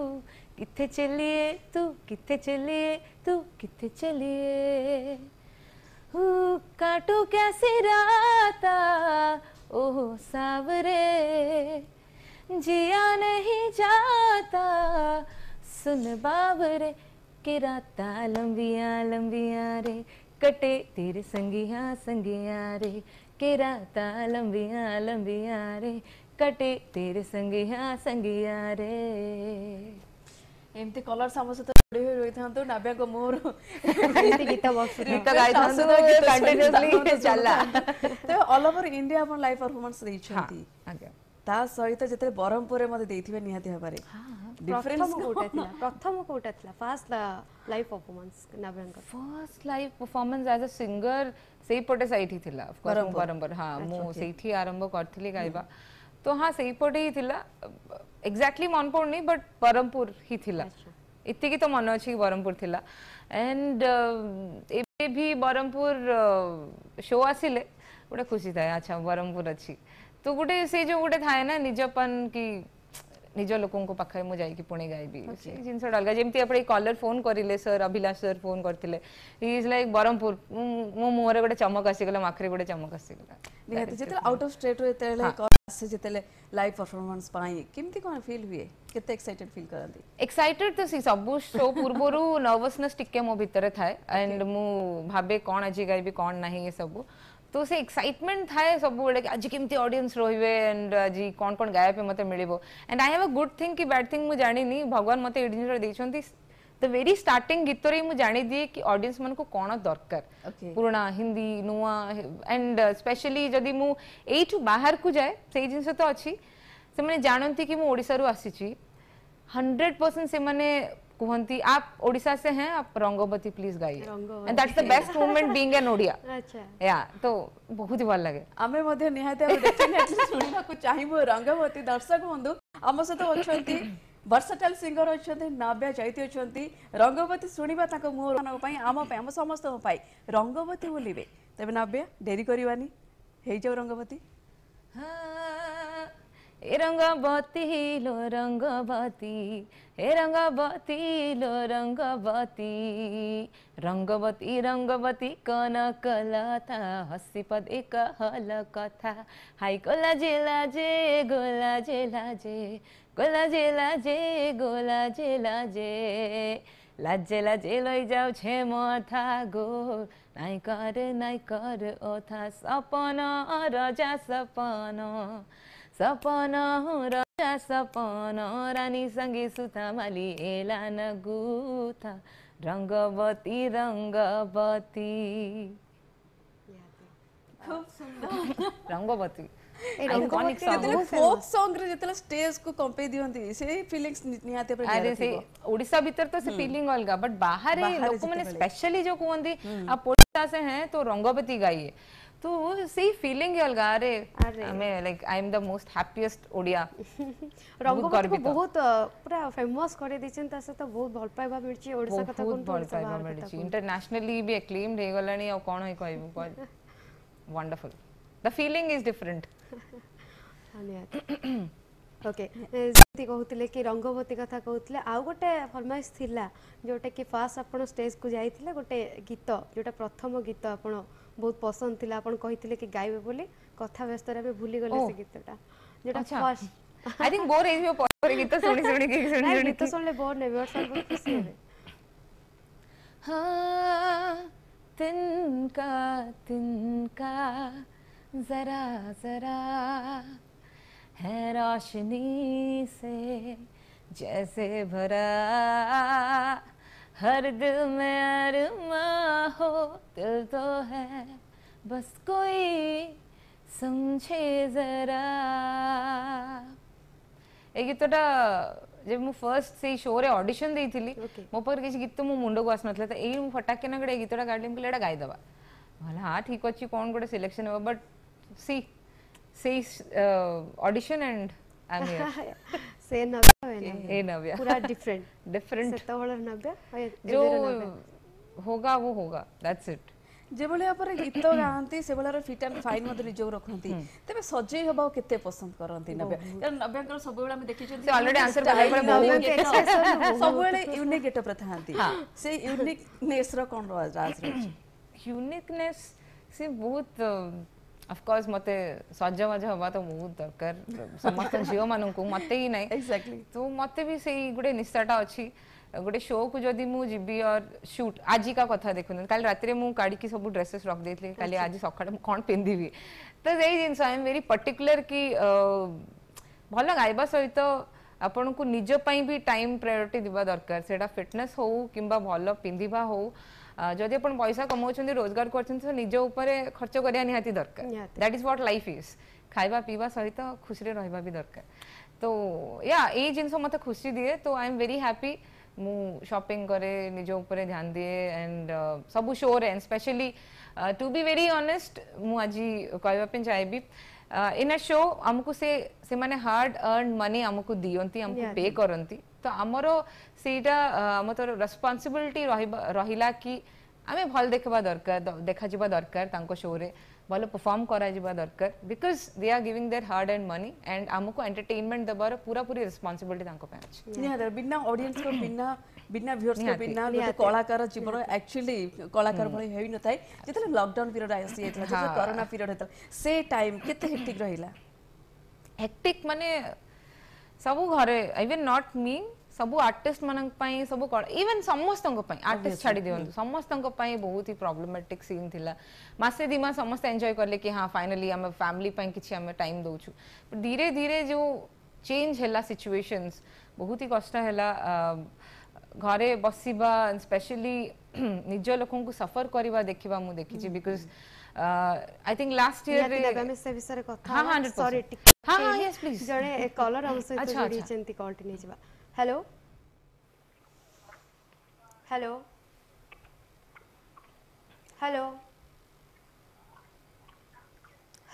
किथे चलिए तू किथे चलिए तू किथे चलिए काटू कैसी राता ओह सावरे जिया नहीं जाता, सुन बाबरे कि राता लंबिया लंबिया रे कटे तेरे संगिया संगिया रे, कि राता लंबिया लंबिया रे कटे तेरे संगिया संगिया रे। एमती कलर समस्त तो नाव्या को मोर गीता बॉक्स गीता गाय थांतो कंटिन्यूअसली चला तो ऑल ओवर इंडिया अपन लाइव परफॉर्मेंस दे छथि आगे ता सहित जते बरमपुर रे मते देथिबे निहाति हबारे डिफरेंस प्रथम कोटा थिला फर्स्ट लाइव परफॉर्मेंस नाव्या का first live performance as a singer सेही पटे साइठी थिला ऑफ कोर्स बरमपुर हां मो सेठी आरंभ करथिले गायबा तो हां सेही पटे ही थिला एग्जैक्टली मन पड़ नहीं बट बरमपुर ही थिला इतकी तो मन अच्छी बरमपुर थिला एंड एबे भी बरमपुर शो आसिले गोटे खुशी थाए अच्छा बरमपुर अच्छी तो गोटे से जो गोटे थाए ना निजपन की निज लोकों को पाखे मु जाई कि पुणे गायबी से जिनस डलगा जेमती आपरे कॉलर फोन करिले सर अभिलाष सर फोन करथिले ही इज लाइक बरमपुर मो मोरे गोटे चमक आसी गेला माखरे गोटे चमक आसी गेला निहत जेते आउट ऑफ स्टेट रे तेले से जेतेले लाइव परफॉर्मेंस पाई किमती कोन फील हुए केते एक्साइटेड फील करंदी एक्साइटेड तो सी सब शो पूर्वरु नर्वसनेस टिके मो भीतर थाए एंड मु भाबे कोन आज गायबी कोन नाही ये सब तो से एक्साइटमेंट थाए सब बडे आज किमती ऑडियंस रोइबे एंड आज कोन कोन गायब पे मते मिलिबो and I have a good thing कि बैड थिंग मु जानि नी भगवान मते एडिटर देछंती द वेरी स्टार्टिंग गीत रे मु जानि दिए कि ऑडियंस मन को कोन दरकार पुराना हिंदी नुआ एंड स्पेशली जदी मु ए टू बाहर को जाए से जिंस तो अछि से माने जानंती कि मु ओडिसा रु आसी छी 100% से माने कहंती आप ओडिसा से हैं आप रंगोवती प्लीज गाइए and that's the best moment being an Odia अच्छा या तो बहुत ही भल लागे आमे मध्ये निहाते हम देखछन एटलीस्ट सुनिबा को चाहिबो रंगोवती दर्शक बंधु हम से तो अछंती वर्सटाइल सिंगर अछंती नाव्या जयती अछंती रंगोवती सुनिबा ताको मोर मानो पई आम पई हम समस्त पई रंगोवती बोलिबे तबे नाव्या देरी करवानी हे जाओ रंगोवती हां ए रंगवती लो रंगवती रंगवती रंगवती कन कलथा हसीपद एक हल कथा हाय गोला जे लाजे लाजे लाजे लई जाओ छे मथा गो नाई कर ओथा सपना राजा सपना रानी संगे सुता माली एला नगुथा रंगवती खूब सुंदर रंगवती फोक सॉन्ग रे जतले स्टेज को कंपे दियंती से फीलिंग्स निहाते पर अरे से ओडिसा भीतर तो से फीलिंग अलगा बट बाहर रे लोक माने स्पेशली जो कोंदी आ ओडिसा से हैं तो रंगवती गाइए तो से फीलिंग अलगा रे हमें like I am the most happiest Odia Rangabati बहुत पूरा फेमस करे दिसन त से तो बहुत भल पाइबा मिलची ओडिसा कथा कोन भल पाइबा मिलची इंटरनेशनली भी एक्लेम्ड हे गलानी और कोन होई कहबो wonderful the feeling is different okay जति कहूतिले कि रंगवती कथा कहूतिले आ गोटे फरमाइश थिला जोटे कि फास्ट आपण स्टेज को जाईतिले गोटे गीत जोटा प्रथम गीत आपण बहुत पसंद थिला आपण कहितिले कि गायबे बोली कथा व्यस्त रे भूली गले से गीतटा जोटा फर्स्ट आई थिंक बोर एज पर गीत सुनी गीत सुनले बोर ने व्यूअर्स बहुत खुशी होवे हां तिनका जरा जरा है रोशनी से जैसे भरा हर दिल में अरमा हो दिल तो है बस कोई समझे जरा ये गीतटा जब मु फर्स्ट से शो रे ऑडिशन दी थी मो पर किसी गीत तो मु मुंडो को आस मतलब था ए फटाके ना गड़े गीतटा गाडलिम के लेडा गाय दवा भला हां ठीक अछि कोन गोटे सिलेक्शन हो but See audition and I'm here. Say Navya. पूरा different. सेता वाला Navya. जो होगा वो होगा. That's it. जे बोले अपरे गीत गांती से बोलार फिट एंड फाइन मधुरी जो रखंती तबे सजे हबा केते पसंद करंती नव्या कारण नव्या कर सब बेला हम देखि छथि ऑलरेडी आंसर बले बहुत सब बेले यूनिक गेटअप रहथांती से यूनिकनेस रो कोन राज यूनिकनेस से बहुत अफकोर्स मत सजमज हवा तो बहुत दरकार समस्त झील मान मत ही ना एक्जाक्टली तो मत भी से गोटे निशाटा अच्छी गोटे शो को जदि मुझी और शूट आज का कथा देखते कल रात काढ़ी सब ड्रेसेस रख देती कल आज सका कौन पिंधि तो यही जिन आई एम वेरी पर्टिकुलर कि भल गायबा सहित आपण को निज पाई भी टाइम प्रायोरिटी दिबा दरकार से फिटनेस हो कि भल पिंधा हो जदि अपन पैसा कमाउछन रोजगार करछन निज ऊपर खर्च करिया निहाती दरकार that is what life is खाइबा पीवा सहित खुशी रे रहबा भी दरकार तो या ए जिंस मते खुशी दिए तो आई एम वेरी हैप्पी मु शॉपिंग करे निज ऊपर ध्यान दिए एंड सब शो रे specially to be very honest मु आज कहबा पे चाहेबी इन अ शो हमको से माने हार्ड अर्न मनी हमको दियंती हमको पे करंती तो आमर सेटा आम तो रेस्पॉन्सिबिलिटी रहिला कि आम भल देखा दरकार देखा जीवा दरकार तांको शो रे भल परफॉर्म करा जीवा दरकार because they are giving their hard and money and आमको एंटरटेनमेंट दबार पूरा पूरी रेस्पॉन्सिबिलिटी तांको पे अछि निहादर बिना ऑडियंस को बिना बिना व्यूअर्स को बिना कलाकार जीवन एक्चुअली कलाकार भली हेई न थाय जेते लॉकडाउन पीरियड आसी जेते कोरोना पीरियड हेतल से टाइम केते हेक्टिक रहिला हेक्टिक माने सबु घरे इवन नॉट मी सबु आर्टिस्ट मानक पई सबु इवन समस्त आर्टिस्ट छाड़ी दिवंतु समस्त बहुत ही प्रॉब्लमेटिक सीन थिला मासे दिमा समस्त एंजॉय करले कि हां फाइनली हम फैमिली पई किछि हम टाइम दोछु पर धीरे धीरे जो चेंज हैला सिचुएशंस बहुत ही कष्ट हैला घरे बसिबा स्पेशली निज लोक सफर करवा देखा मुझे देखी because I think last year sorry yes please जड़े कॉलर हम से जोड़ी चंती कंटिन्यू जीवा हेलो हेलो हेलो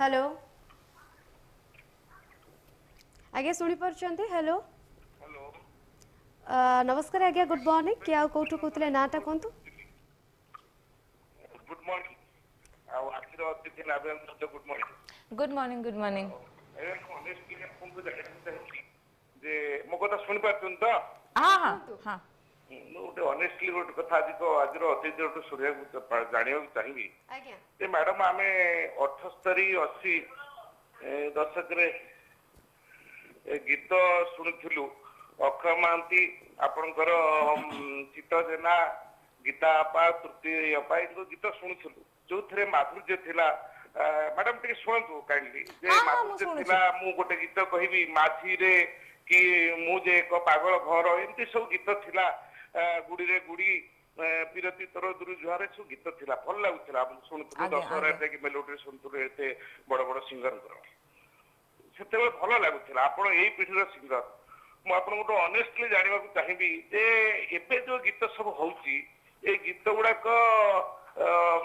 हेलो आगे सुनी पर चंती हेलो नमस्कार आज्ञा गुड मॉर्निंग क्या कोठु कोतले नाटा कोंतु गुड मॉर्निंग आ आतिर अतिथि नाबे good morning good morning good morning ए कॉलेज के फोन को देखते हैं जे मो कथा सुन पातुन त हां हां हां नोट ऑनेस्टली रोड कथा आज को आजर अतिथि रोड सूर्य को जानियो चाहिबी आज्ञा ए मैडम आमे 78 80 दशक रे गीत सुनथिलु अक्षय महांती आपणकर चित्त सेना गीता अपा तृप्ति अपा इनको गीत शुणुलु जो थे माधुर्य थिला मैडम टे शुणु काइंडली जे माधुर्य थिला मु गोटे गीत कहबी माझी रे कि मुझे एक पागल घर एमती सब गीत थिला गुड़ी रे गुड़ी पिरती तर दुरु जुहारे सब गीत थिला भल लागुथिला हम शुणुलु दशहरा रे कि मेलोडी शुणुलु एते बड़ बड़ सिंगर कर सेते भल लागुथिला आपण एई पीढ़ी रो सिंगर मु आपन को ऑनेस्टली जानिबा को चाहिबी जे एबे जो गीत सब होउची ए गीत गुडा को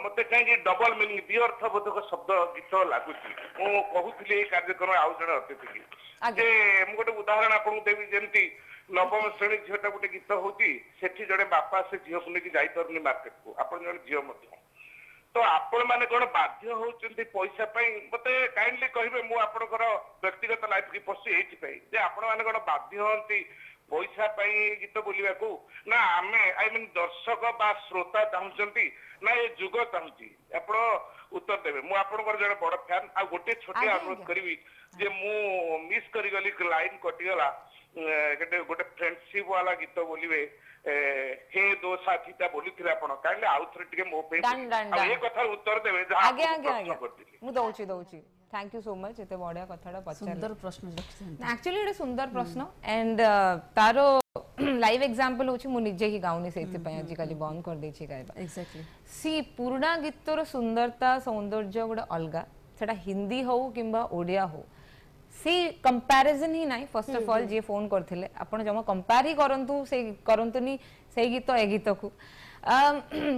मते काई डबल मीनिंग बि अर्थबोधक शब्द गीत लागुची मु कहूथिले ए कार्यक्रम आउ जण अतिथि जे मु गोटे उदाहरण आपन को देबी जेंती नवम श्रेणी झोटा गोटे गीत होउची सेठी जडे बापा से झियो को लेके जाई परनी मार्केट को आपन जण झियो मते तो आपण माने कोन बाध्य होउचंती पैसा पई मते काइंडली कहिबे मु आपण कर व्यक्तिगत लाइफ की पसी एथि पई जे आपण माने कोन बाध्य होउंती पैसा पई गीत बोलिबा को ना आमे आई मीन दर्शक बा श्रोता चाहुचंती ना ए जुग चाहुची आपण उत्तर देबे मु आपण कर जण बड फैन आ गोटे छोटी अनुरोध करबी जे मु मिस करी गली लाइन कटि गला केते गोटे फ्रेंडशिप वाला गीत बोलिबे हे दो साथीता बोलिथिले आपण काइले आउथरे टिके मो पे आ ये कथा उत्तर देबे आगे आगे आगे मु दउची थैंक यू सो मच एते बढिया कथाडा पछा सुंदर प्रश्न रखथन एक्चुअली एडा सुंदर प्रश्न एंड तारो लाइव एग्जांपल होची मु निजे ही गाउनी सेति पय आज खाली बंद कर देछि गायबा एक्जेक्टली सी पूर्णा गीतर सुंदरता सौंदर्य गुडा अलगा सेटा हिंदी हो किबा ओडिया हो सी कंपैरिजन ही नाही फर्स्ट ऑफ ऑल जे फोन करथिले आपण जमा कंपेयर ही करंतु से करंतुनी से गीत ए गीत को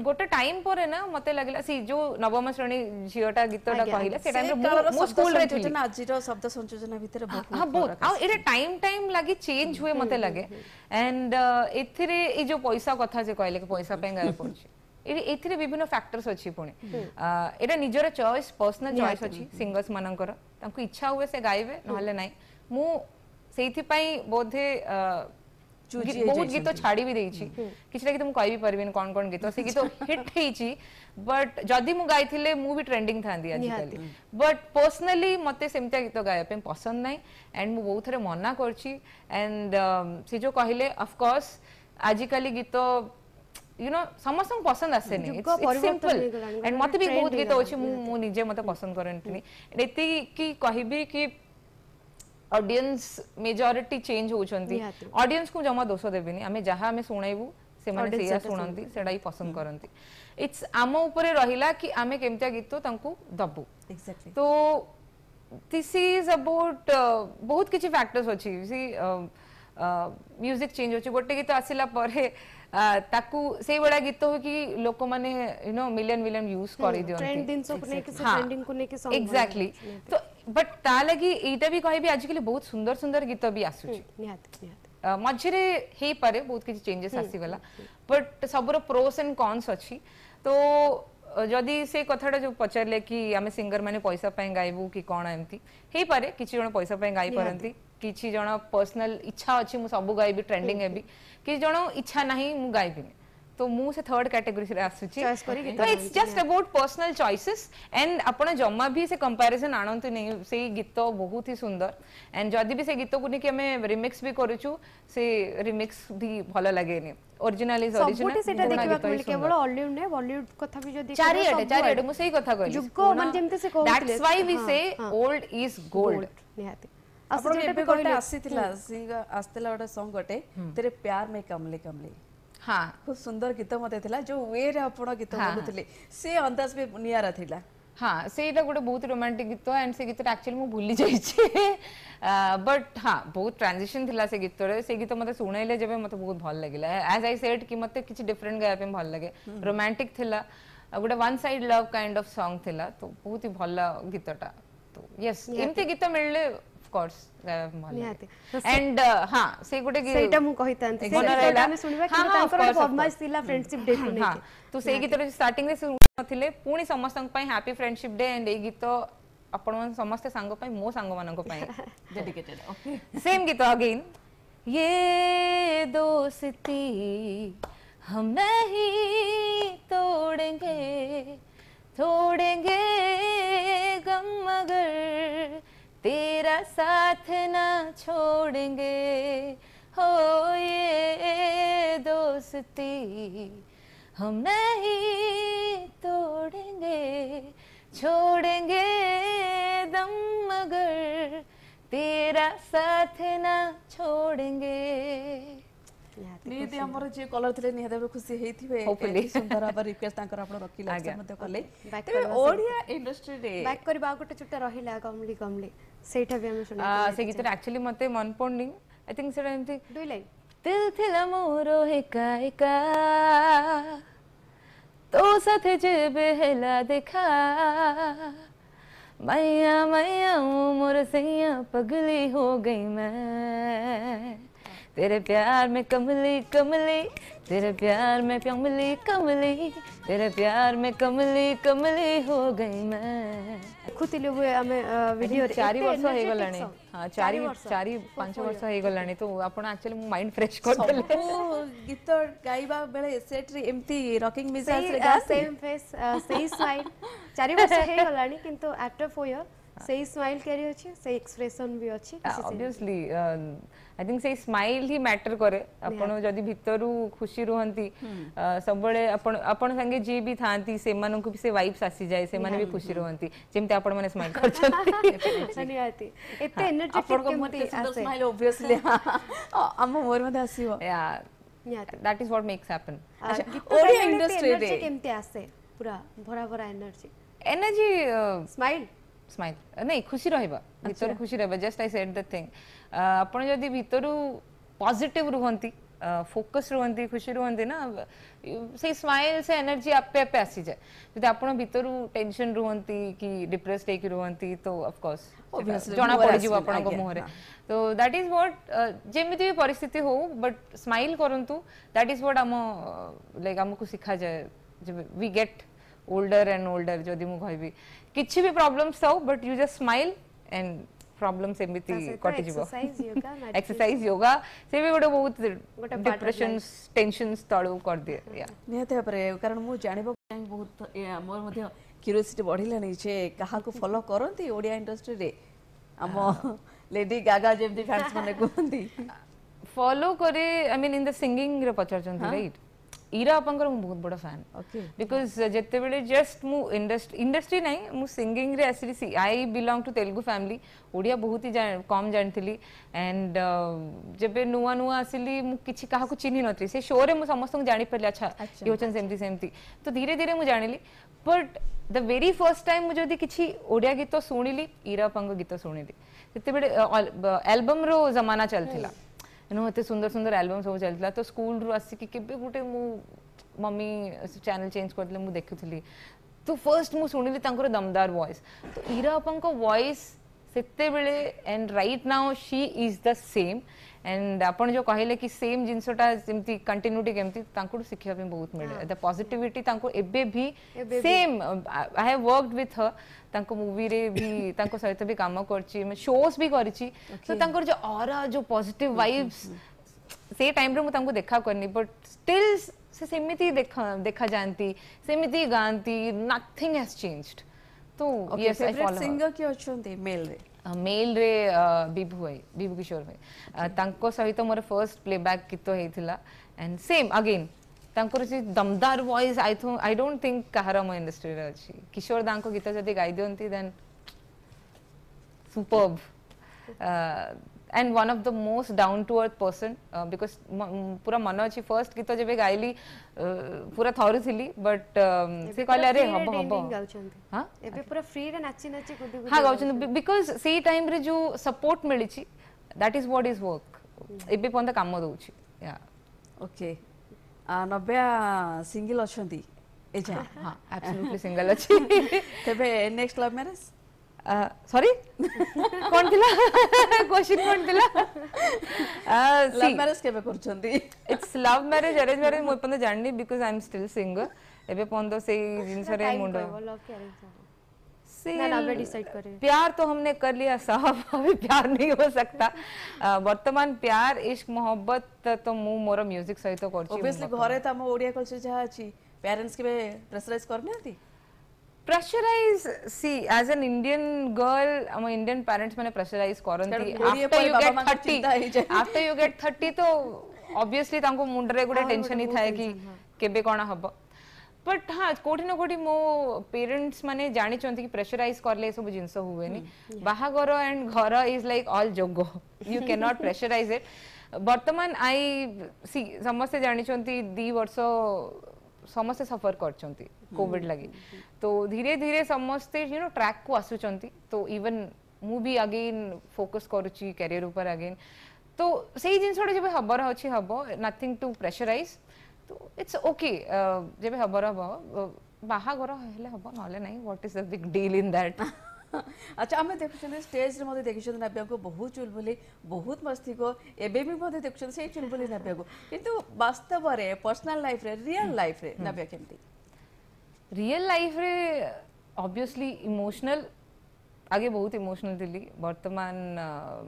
गोटे टाइम पर ना मते लागला सी जो नवम श्रेणी झियोटा गीतटा कहिला से टाइम रे मो स्कूल रे थिले आज रो शब्द संयोजन भीतर बहुत हां बहुत आ एटा टाइम लागि चेंज होए मते लागे एंड एथिरे ए जो पैसा कथा जे कहले कि पैसा पे गाय पड़छ एथिरे विभिन्न फैक्टर्स अच्छी पुणे एटा निजरा चॉइस पर्सनल चॉइस अच्छी सिंगर्स मानकर तांको इच्छा हुए से गायबे नहले नाही मु सेथि पई बोधे बहुत गीत छाड़ी भी देछि किछटा गीत मु कहि भी परबिन कोन कोन गीत से गीत हिट हेछि बट जदी मु गाइ थिले मु भी ट्रेंडिंग थांदी आज खाली बट पर्सनली मते सेमता गीत गाया पे पसंद नाही एंड मु बहुत थरे मना करछि एंड से जो कहिले ऑफ कोर्स आज खाली गीत यू नो समस्त पसंद आसे नहीं इट्स सिंपल एंड मते भी बहुत गीत होछि मु निजे मते पसंद करनतनी एति की कहिबी की ऑडियंस मेजॉरिटी चेंज होचंती ऑडियंस को जमा दोष देबिनी आमे जहा आमे सुणाइबू से माने सेया सुणंती सेडाई पसंद करंती इट्स आमो ऊपर रहिला कि आमे केमता गीत तांकू दबू एक्जेक्टली तो दिस इज अबाउट बहुत किछि फैक्टर्स होछि सी म्यूजिक चेंज होछि गोटे गीत आसिला परे ताकू से बड़ा गीत हो कि लोक माने you know million million views कर दियो ट्रेंड दिन सो ने के ट्रेंडिंग को ने के सॉन्ग एक्जेक्टली तो बट ता लगी एटा भी कहि भी आज के बहुत सुंदर सुंदर गीत भी आसु छी निहात निहात मझरे हे पारे बहुत किछ चेंजेस आसी वाला बट सबरो प्रोस एंड कॉन्स अछि तो जदी से कथाटा जो पचरले कि हमें सिंगर माने पैसा पय गाइबू कि कोन एम्ति हे पारे किछि जण पैसा पय गाइ परंती किछि जण पर्सनल इच्छा अछि मु सब गाइबी ट्रेंडिंग हेबी कि जण इच्छा नाही मु गाइबी तो मु से थर्ड कैटेगरी रे आसुची चॉइस करी गीत it's just about personal choices and आपण जम्मा भी से कंपैरिजन आणंतु नै से गीत बहुत ही सुंदर एंड जदी भी से गीत को ने कि हमें रिमिक्स भी करूचू से रिमिक्स भी भलो लागे ने ओरिजिनल इज ओरिजिनल सबोटी सेटा देखबा के केवल हॉलीवुड ने बॉलीवुड कथा भी जदी चारि अटे मु सेही कथा कहली जुगो मन जेमते से कहले that's why we say old is gold निहाते आपण एबे कोटा आसीतिला सिंगर आस्तेला ओटा सॉन्ग गटे तेरे प्यार में कमले कमले हाँ खूब सुंदर गीत मते थिला जो वे रे आपण गीत बोलुथिले से अंदाज पे नियारा थिला हां सेटा गोटे बहुत रोमांटिक गीत एंड से गीत एक्चुअली मु भूली जाई छी बट हां बहुत ट्रांजिशन थिला से गीत रे से गीत मते सुनाइले जेबे मते बहुत भल लागिला एज आई सेड कि मते किछ डिफरेंट गाया पे भल लागे रोमांटिक थिला गोटे one side love kind of song थिला तो बहुत ही भला गीतटा तो यस एमते गीत मिलले कोर्स निहाते एंड हां से गोटे सेटा मु कहितांते सेटा हम सुनिबा कि तांकर फॉर्मस थिला फ्रेंडशिप डे को ने तो से गीत रे स्टार्टिंग रे नथिले पुणी समस्तन पई हैप्पी फ्रेंडशिप डे एंड ए गीत आपण समस्त संग पई मो संग मानन को पई डेडिकेटेड ओके सेम गीत अगेन ये दोस्ती हम नहीं तोड़ेंगे तोड़ेंगे गम मगर तेरा साथ ना छोड़ेंगे हो ये दोस्ती हम नहीं तोड़ेंगे छोड़ेंगे दम मगर तेरा साथ ना छोड़ेंगे निहते हमर जे कलर थिले निहते खुशी हेथिबे होपली सुंदर अब रिक्वेस्ट तांकर आपण रखिला मते कले तबे ओडिया इंडस्ट्री रे बैक करबा गोटे छुट्टा रहिला कमली कमली सेटा भी हम सुना से गीत एक्चुअली मते मन पड़नी आई थिंक सेटा एमती दुई लाइन दिल थिला मोरो हे काय का तो साथे जेबे हेला देखा मैया मैया मोर सैया पगली हो गई मैं तेरे प्यार में कमली कमली तेरे प्यार में कमली कमली तेरे प्यार में कमली कमली हो गई मैं खुतिले हुए हमें वीडियो 4 वर्ष हो गेलाने हां 4-5 वर्ष हो गेलाने तो आपण एक्चुअली माइंड फ्रेश कर देले गीत गाइबा बेले सेट रे एम्ति रॉकिंग मिजाज रे गा सेम फेस सेही स्माइल 4 वर्ष हो गेलाने किंतु आफ्टर 4 ईयर सेही स्माइल करियो छी सेही एक्सप्रेशन भी अछि ऑब्वियसली आई थिंक से स्माइल ही मैटर करे आपण जदी भितरु खुशी रहंती सबले आपण आपण संगे जी भी थांती से मानन को भी से वाइब्स आसी जाय से माने भी खुशी रहंती जेमते आपण माने स्माइल करछंती नहीं आती एते एनर्जी आपण को मते सुंदर स्माइल ऑब्वियसली हम मोर में आसीबो या that is what makes happen Odia industry रे केमते आसे पूरा भरा भरा एनर्जी एनर्जी स्माइल स्माइल नहीं खुशी रहबा भीतर खुशी रहबा just I said the thing आपण जदी भीतरु पॉजिटिव रहंती फोकस रहंती खुशी रहंती ना से स्माइल से एनर्जी आपे आपे आसी जाय जदी आपण भीतरु टेंशन रहंती कि डिप्रेस्ड हे कि रहंती तो ऑफ कोर्स ओबवियसली जना पड़ जीव आपण को मोहरे तो दैट इज व्हाट जेमिति भी परिस्थिति हो बट स्माइल करंतु दैट इज व्हाट हम लाइक हमको सिखा जाय जब we get older and older jodi mu khabi kichhi bhi problems thau but you just smile and problem सेमिति कटि जीवो एक्सरसाइज योगा से भी गोटे बहुत डिप्रेशन टेंशन तळु कर दिए निहत परे कारण मु जानिबो बहुत मोर मध्ये क्यूरियोसिटी बढ़िला नै छे कहा को फॉलो करंती ओडिया इंडस्ट्री रे हम लेडी गागा जेमती फैंस माने कोंती फॉलो करे I mean in the singing रे पचर चंती राइट इरा आपंकर मु बहुत बड़ा फैन ओके बिकॉज़ जते बेले जस्ट मु इंडस्ट्री नै मु सिंगिंग रे SDC I belong to Telugu family Odia बहुत ही कम जानथिली एंड जेबे नुवा नुवा आसिली मु किछि काहा को चिन्हि नथि से शो रे मु समस्त जानि परले अच्छा योचन सेमती सेमती तो धीरे धीरे मु जानिली but the very first time मु जदी किछि ओडिया गीत सुनिली इरा पंग गीत सुनिली जते बेले एल्बम रो जमाना चलथिला नो एते सुंदर सुंदर एल्बम सब चलता तो स्कूल रु आसिक गोटे मु मम्मी चैनल चेंज करते मुझे देखुली तो फर्स्ट मु सुनिली दमदार वॉइस तो इरा आपंको वॉइस सेते बेले and right now she is the same and आपण जो कहले कि सेम जिनसटा जेमती कंटिन्यूटी केमती तांको सिखिया पे बहुत मिले द पॉजिटिविटी तांको एबे भी same I have worked with her तांको मूवी रे भी तांको सहित भी काम करची मैं शोस भी करची सो तांको जो ऑरा जो पॉजिटिव वाइब्स से टाइम रे मु तांको देखा करनी बट स्टिल से सेमिति देखा देखा जानती सेमिति गांती नथिंग हैज चेंज्ड तो यस आई फॉलो सिंगर के अछोंते मेल रे मेल रे बिभु भाई बिभु किशोर भाई तांको सहित मोर फर्स्ट प्लेबैक गीत हेतिला एंड सेम अगेन तांको रे दमदार वॉइस आई डोंट थिंक कहारा मो इंडस्ट्री रे अछि किशोर दांको गीत जदी गाइ दियंती then superb and one of the most down to earth person because पूरा मन अछि फर्स्ट गीत जेबे गाइली पूरा थौरी थिली बट से कहले अरे हबो हबो हां एबे पूरा फ्री रे नाची नाची गुडी गुडी हां गाउछन बिकॉज़ से टाइम रे जो सपोर्ट मिली छी that is what is work एबे पंदा काम दोउची या ओके नव्या सिंगल अछंती एजा हां एब्सोल्युटली सिंगल अछि तबे नेक्स्ट लव मैरिज सॉरी कौन दिला क्वेश्चन कौन दिला लव मैरिज केबे करछंती it's love marriage arrange marriage मोय पंद जाननी because I am still single एबे पंद से जिंस रे मुंडो ना नवे डिसाइड करे प्यार तो हमने कर लिया साहब अभी प्यार नहीं हो सकता वर्तमान प्यार इश्क मोहब्बत तो मु मोर म्यूजिक सहित करछी ऑब्वियसली घरे त हम ओडिया कल्चर जहा अछि पेरेंट्स केबे प्रेशराइज करने आती pressurise see as an Indian girl हम इंडियन पेरेंट्स माने प्रेशराइज करंती आफ्टर यू गेट 30 तो ऑब्वियसली तांको मुंड रे गुडे टेंशन ही थाए कि केबे कोना हबो बट हां कोठी न कोठी मो पेरेंट्स माने जानि चोंती कि प्रेशराइज करले सब जिंस हुवे नि बाहागर एंड घर इज लाइक ऑल जोगो you can not pressurise it वर्तमान आई सी समस्त जानि चोंती 2 वर्ष समस्ते सफर करछंती कोविड लगी तो धीरे धीरे समस्ते यू नो ट्रैक को आसुचंती तो इवन मु भी अगेन फोकस करूची करियर ऊपर अगेन तो सही जिनसडे जेबे हबर अछि हबो नथिंग टू प्रेशराइज तो इट्स ओके जेबे हबर हबो बाहा घर हेले हबो नले नहीं what is the big deal in that अच्छा हमें देखछन स्टेज रे मते देखछन नव्या को बहुत चुलबुली बहुत मस्ती को एबे भी मते देखछन से चुलबुली नव्या को किंतु वास्तव रे पर्सनल लाइफ रे रियल लाइफ रे नव्या केमती रियल लाइफ रे ऑब्वियसली इमोशनल आगे बहुत इमोशनल दिली वर्तमान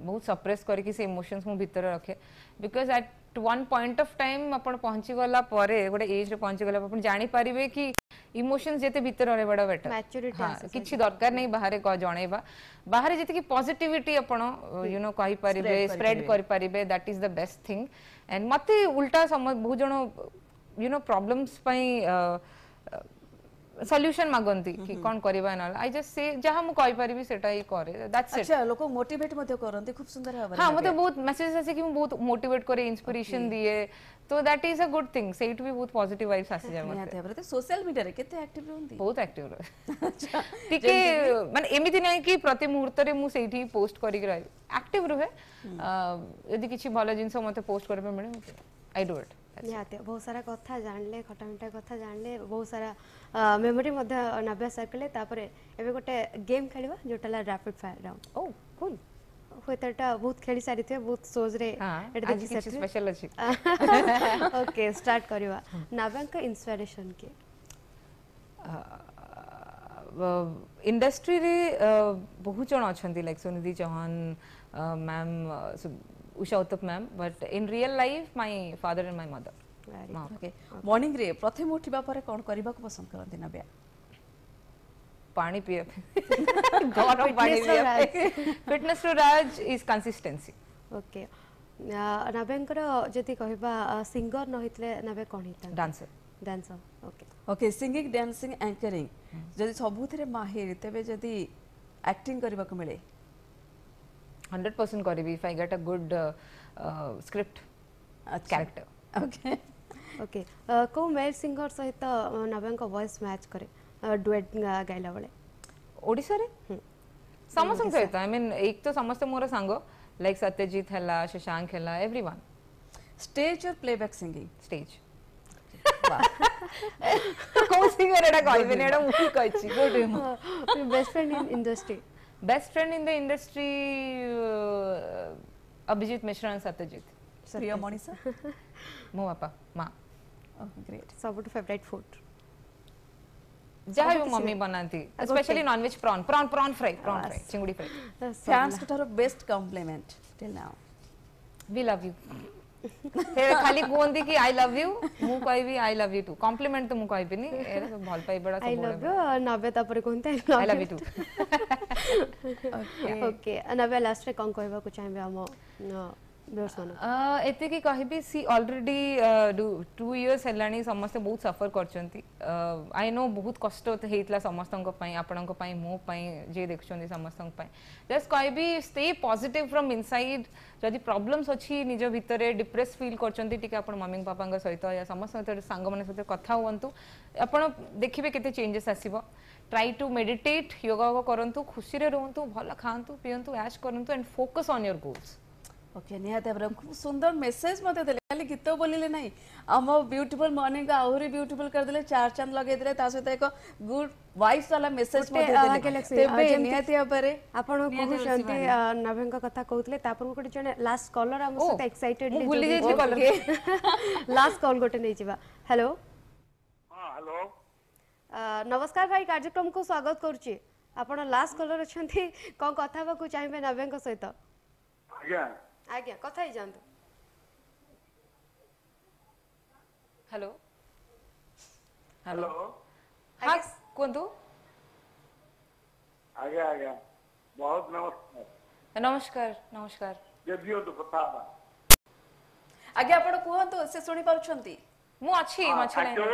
बहुत सप्रेस करके से इमोशंस मु भीतर रखे because at one point of time अपन पहुंची गला परे गोटे एज रे पहुंची गला अपन जानि परिवे कि इमोशंस जेते भीतर रे बड़ा बेटर मैच्योरिटी हां किछि दरकार नहीं बाहर को जणैबा बाहर जेते कि पॉजिटिविटी अपन यू नो कहि परिबे स्प्रेड कर परिबे that is the best thing and मते उल्टा बहुत जणो यू नो प्रॉब्लम्स पई सॉल्यूशन मागंती कि कोन करबा न आई जस्ट से जहां मु कहि परिबी सेटा ही करे दैट्स इट अच्छा लोग मोटिवेट मते करंती खूब सुंदर हवा हां मते बहुत मैसेजेस आसे कि मु बहुत मोटिवेट करे इंस्पिरेशन दिए तो that is a good thing से इट भी बहुत पॉजिटिव वाइब्स आसे जा मते मते सोशल मीडिया रे केते एक्टिव रहंती बहुत एक्टिव रह अच्छा ठीक है माने एमिति नै कि प्रति मुहूर्त रे मु सेठी पोस्ट करी रह एक्टिव रहे यदि किछि भलो जिंस मते पोस्ट करबे मिले आई डू इट निहाते बहुत सारा कथा जानले खटामिठा कथा जानले बहुत सारा मेमोरी मध्य नव्या सर कले तापर एबे गोटे गेम खेलबा जोटाला रैपिड फायर राउंड ओ कूल होयताटा बहुत खेली सारी थे बहुत सोज रे एटा देखि सर स्पेशल अछि ओके स्टार्ट करबा नव्या का इंस्पिरेशन के इंडस्ट्री रे बहुत जन अच्छा like सुनिधि चौहान ma'am, उषा उत्तप ma'am, but in real life my father and my mother. Okay, morning रे प्रथम उठिबा पर कोन करबा को पसंद करथि नव्या? पानी पिए, गरम पानी पिए। फिटनेस रो राज इज कंसिस्टेंसी। ओके, नव्यांकर जति कहबा सिंगर न हितले नव्या कोन हिता? Dancer. Dancer. Okay okay, singing, dancing, anchoring जदि सबुथरे माहिर तबे जदि एक्टिंग करबा को मिले 100% करिबी if I get a good script character. Okay okay, को मेल सिंगर सहित नव्या को वॉइस मैच करे डुएट गाइला वाले ओडिसा रे समस्त सहित? आई मीन एक तो समस्त मोर सांगो लाइक सत्यजीत हला, शशांक हला, एवरीवन। स्टेज और प्लेबैक सिंगिंग? स्टेज। को सिंगर एडा कहबे ने, एडा मुही कहछि। Good. Best friend in industry? Best friend in the industry अभिजीत मिश्रा and Satyajit. प्रिय मनीषा? मो पापा मां। ओके ग्रेट। सबट फेवरेट फूड? जहां भी मम्मी बनाती, specially nonveg prawn, prawn fry, चिंगड़ी फ्राई। फैंस के तरफ best compliment till now? We love you. खाली कोंदी कि आई लव यू, मु कहबी I love you too. Compliment तो मु कहबिनी, ए भल पाई बड़ा सब। आई लव यू नव्या तापर कोंते I love you too. Okay okay, Navya last रे कोन कहबा को चाहबे हम व्यूअर्स मन? एते कि कहबी सी ऑलरेडी 2 इयर्स हलानी समस्त बहुत सफर करचंती। आई नो बहुत कष्ट हेतला समस्तन को पई, आपन को पई, मो पई, जे देखछंती समस्तन पई। जस्ट कहबी स्टे पॉजिटिव फ्रॉम इनसाइड। जदि प्रॉब्लम्स अछि निज भितरे डिप्रेस फील करचंती टिके आपण मम्मी पापा सहित या समस्त सांग मन सहित कथा होवंतु, आपण देखिबे केते चेंजेस आसीबो। ट्राई टू मेडिटेट, योगा करंतु, खुशी रे रहंतु, भला खांतु, पियंतु, ऐश करंतु and focus on your goals. Okay, निहाते अबरम खूब सुंदर मेसेज मते देले, खाली गीत बोलिले नाही, हम ब्यूटीफुल मॉर्निंग का आहुरी ब्यूटीफुल कर देले, चार चांद लगे देले, ता सहित एक गुड वाइब्स वाला मेसेज मते देले। तेबे निहाते अबरे आपण को शांति नवेंग कथा कहतले, तापर को जने लास्ट कॉलर हम सहित एक्साइटेडली बोलि जे कॉलर लास्ट कॉल गोटे नै जिवा। हेलो। हां हेलो, नमस्कार भाई, कार्यक्रम को स्वागत करूची। आपण लास्ट कॉलर अछंती, को कथा बा को चाहबे नवेंग सहित? आज्ञा आज्ञा कथा ही जानतो। हेलो हेलो, हां कोंदो? आज्ञा आज्ञा बहुत नमस्कार। नमस्कार नमस्कार। जदियो तो कथा आज्ञा आपण कोहंतो से सुनि पाछंती? मु अछि मछले।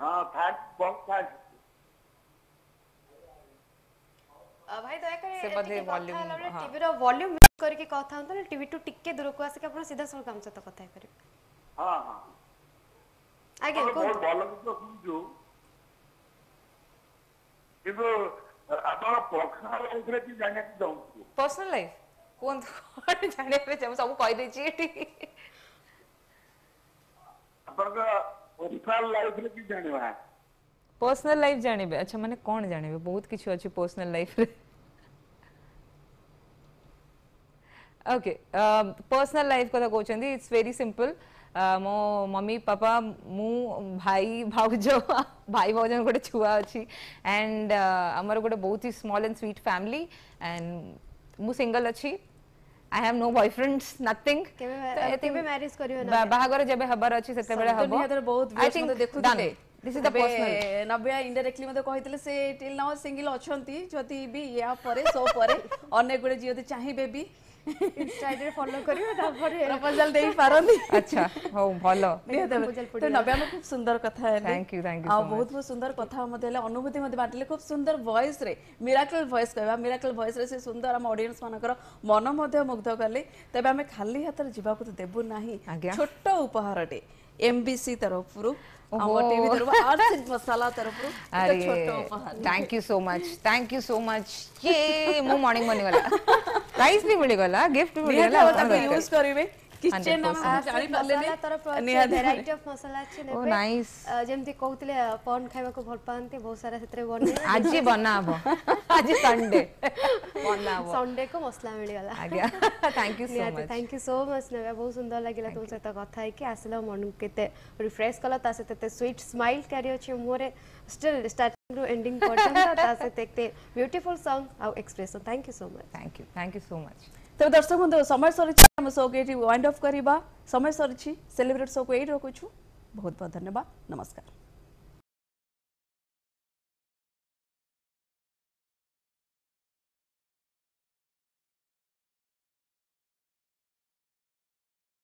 हां फैक्ट बहुत फैक्ट। भाई दया करे से बदले वॉल्यूम, टीवी रो वॉल्यूम करके कथा होत ना, टीवी टू टिके दूर को आसे के अपन सीधा सर काम से तो कथा करे। हां हां आगे को वॉल्यूम तो समझो इबो अपन पर्सनल लाइफ रे जाने दो। पर्सनल लाइफ कोन जाने रे हम सब कह दे छी अपन का पर्सनल लाइफ रे जानेवा। Personal life जानेबे? अच्छा माने कोन जानेबे? बहुत किछु अछि पर्सनल लाइफ रे। ओके, पर्सनल लाइफ कथा कोचंदी, इट्स वेरी सिंपल। मो मम्मी पापा, मु भाई भाउजन गोटे छुआ अछि एंड हमर गोटे बहुत ही small and sweet family and मु सिंगल अछि। I have no boyfriends, nothing. केबे मैरिज करियो ना? बाहागर जबे हबर अछि सेते बेले हबो। दुनिया तर बहुत व्यस्त मते देखुथिले। This is the personal. Navya indirectly मते कहितले से till now single अछंती, जति भी या परे सो परे अनेक गुडे जियते चाहि बेबी इंस्टाग्राम रे फॉलो करियो, ता परे प्रपोजल देई पारंदी। अच्छा हो भलो। तो नव्या में खूब सुंदर कथा हेले। Thank you. आ बहुत सुंदर कथा मते हेले, अनुभूति मते बाटले, खूब सुंदर वॉइस रे, मिरेकल वॉइस कहबा, मिरेकल वॉइस रे से सुंदर हम ऑडियंस मानकर मन मते मुग्ध करले। तबे हमें खाली हाथ जीवा को देबु नाही, छोट उपहार टे MBC तरफ रु, हमर टीवी तरफ, आर्ट मसाला तरफ रु, तो छोटो उपहार। Thank you so much. ये मो मॉर्निंग वाला प्राइस भी मिल गला, गिफ्ट मिल गला, यूज करबे। किचन जानि पाले ने तरफ वैरायटी ऑफ मसाला छ ने ओ नाइस जेमती कहउतले पॉन खाइबा को भल पांते बहुत सारा सेतरे बने आज बनाबो आज संडे बनाबो संडे को मसाला मिल गला आज्ञा thank you so much Navya बहुत सुंदर लागिला तो सहित कथा है कि आसला मन केते रिफ्रेश कला ता सेते स्वीट स्माइल करियो छ मोरे स्टिल स्टार्टिंग टू एंडिंग पर्यंत ता सेते ब्यूटीफुल सॉन्ग आउ expression thank you so much तो दर्शक बंधु समय सरी हम शो के वाइंड ऑफ करबा समय सरी सेलिब्रेट शो को एड रखुछु बहुत बहुत धन्यवाद नमस्कार।